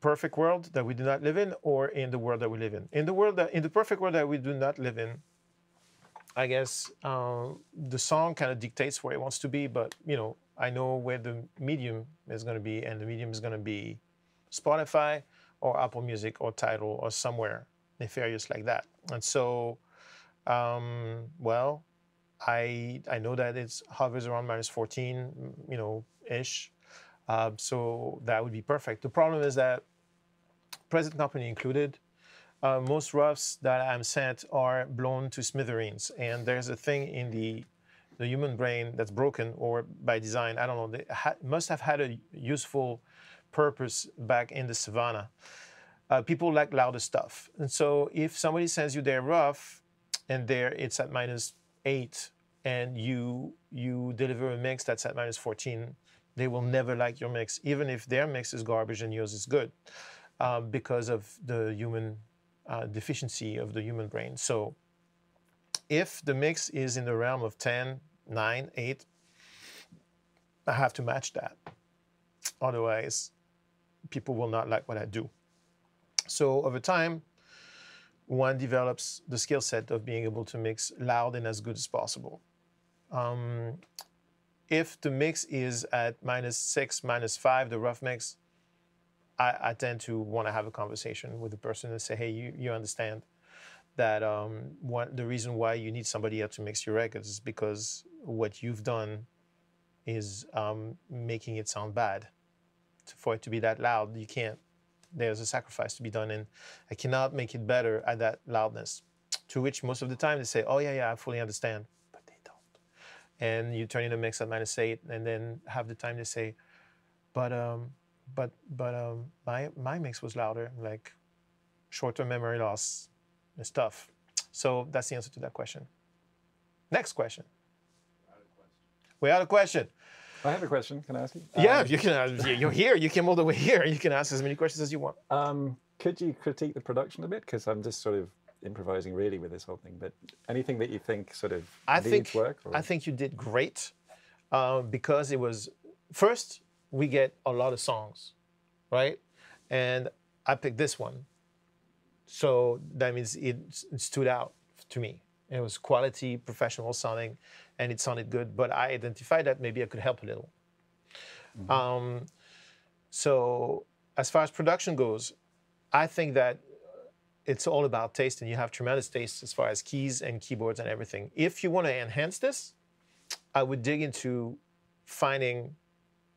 perfect world that we do not live in, or in the world that we live in? In the perfect world that we do not live in, I guess the song kind of dictates where it wants to be, but you know, I know where the medium is going to be, and the medium is going to be Spotify or Apple Music or Tidal or somewhere nefarious like that. And so, well, I know that it hovers around -14, you know, ish. So that would be perfect. The problem is that, present company included, most roughs that I'm sent are blown to smithereens. And there's a thing in the human brain that's broken, or by design, I don't know, they must have had a useful purpose back in the savannah. People like louder stuff. And so if somebody sends you their rough, and there it's at -8, and you deliver a mix that's at -14, they will never like your mix, even if their mix is garbage and yours is good, because of the human deficiency of the human brain. So if the mix is in the realm of 10, 9, 8, I have to match that. Otherwise, people will not like what I do. So over time, one develops the skill set of being able to mix loud and as good as possible. If the mix is at -6, -5, the rough mix, I tend to want to have a conversation with the person and say, hey, you understand that the reason why you need somebody else to mix your records is because what you've done is making it sound bad. For it to be that loud, you can't. There's a sacrifice to be done, and I cannot make it better at that loudness. To which most of the time they say, oh, yeah, yeah, I fully understand. And you turn in a mix at -8, and then half the time they say, but my mix was louder, like shorter memory loss and stuff. So that's the answer to that question. Next question. We're out of question. I have a question. Can I ask you? Yeah, you can. You're here. You came all the way here. You can ask as many questions as you want. Could you critique the production a bit? Because I'm just sort of improvising really with this whole thing, but anything that you think sort of needs work? Or? I think you did great because it was, first, we get a lot of songs, right? And I picked this one. So that means it stood out to me. It was quality, professional sounding, and it sounded good, but I identified that maybe I could help a little. Mm-hmm. So as far as production goes, I think that it's all about taste, and you have tremendous taste as far as keys and keyboards and everything. If you want to enhance this, I would dig into finding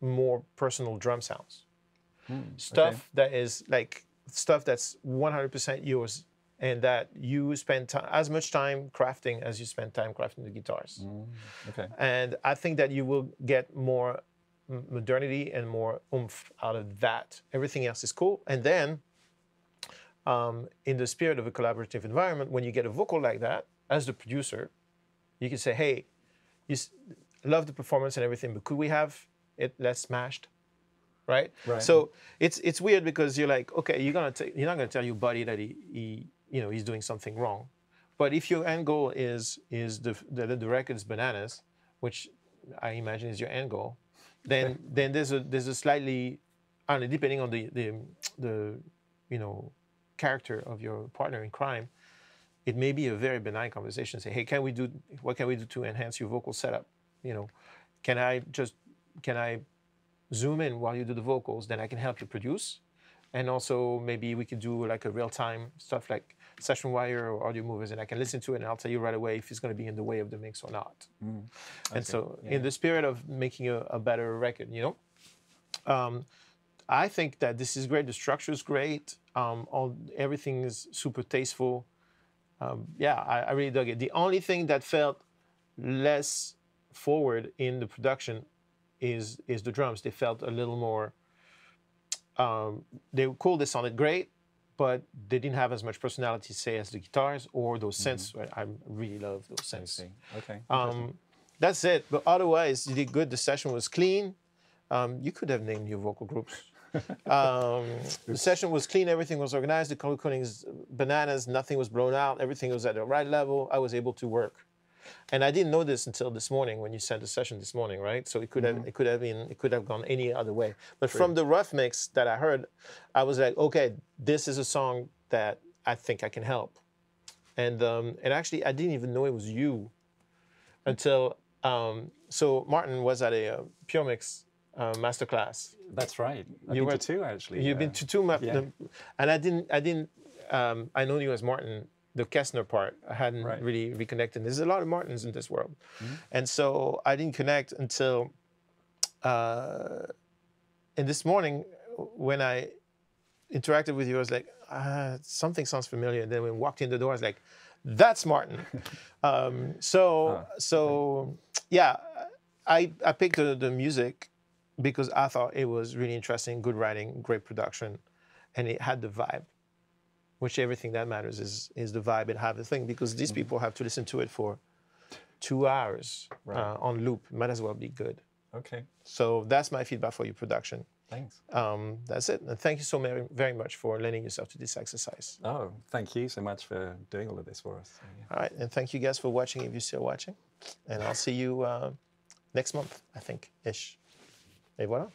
more personal drum sounds. Stuff that is like, stuff that's 100% yours, and that you spend as much time crafting as you spend time crafting the guitars. And I think that you will get more modernity and more oomph out of that. Everything else is cool. And then, in the spirit of a collaborative environment, when you get a vocal like that, as the producer, you can say, hey, you love the performance and everything, but could we have it less smashed? Right? Right. So it's weird because you're like, okay, you're not gonna tell your buddy that he's doing something wrong. But if your end goal is the record's bananas, which I imagine is your end goal, then there's a slightly, I don't know, depending on the character of your partner in crime, it may be a very benign conversation. Say, hey, what can we do to enhance your vocal setup? You know, can I zoom in while you do the vocals? Then I can help you produce, and also maybe we could do like a real time stuff like session wire or audio movers, and I can listen to it and I'll tell you right away if it's going to be in the way of the mix or not. And so in the spirit of making a better record, you know, I think that this is great. The structure is great. Everything is super tasteful. Yeah, I really dug it. The only thing that felt less forward in the production is the drums. They felt a little more, they were cool, they sounded great, but they didn't have as much personality, say, as the guitars or those synths. I really love those synths. Okay. That's it. But otherwise, you did good. The session was clean. You could have named your vocal groups. The session was clean. Everything was organized. The color coding is bananas. Nothing was blown out. Everything was at the right level. I was able to work. And I didn't know this until this morning when you sent the session this morning, right? So it could have, it could have gone any other way. But from the rough mix that I heard, I was like, okay, this is a song that I think I can help. And actually, I didn't even know it was you until. So Martin was at a pureMix masterclass. That's right. You were too, actually. You've been to two, and I didn't. I know you as Martin. The Kestner part, I hadn't really reconnected. There's a lot of Martins in this world. And so I didn't connect until, and this morning when I interacted with you, I was like, something sounds familiar. And then when we walked in the door, I was like, that's Martin. Yeah, I picked the music because I thought it was really interesting, good writing, great production, and it had the vibe. Which everything that matters is the vibe and have the thing, because these people have to listen to it for 2 hours on loop. It might as well be good. Okay. So that's my feedback for your production. Thanks. That's it. And thank you so very, very much for lending yourself to this exercise. Oh, thank you so much for doing all of this for us. All right, and thank you guys for watching if you're still watching. And I'll see you next month, I think, ish. Et voilà.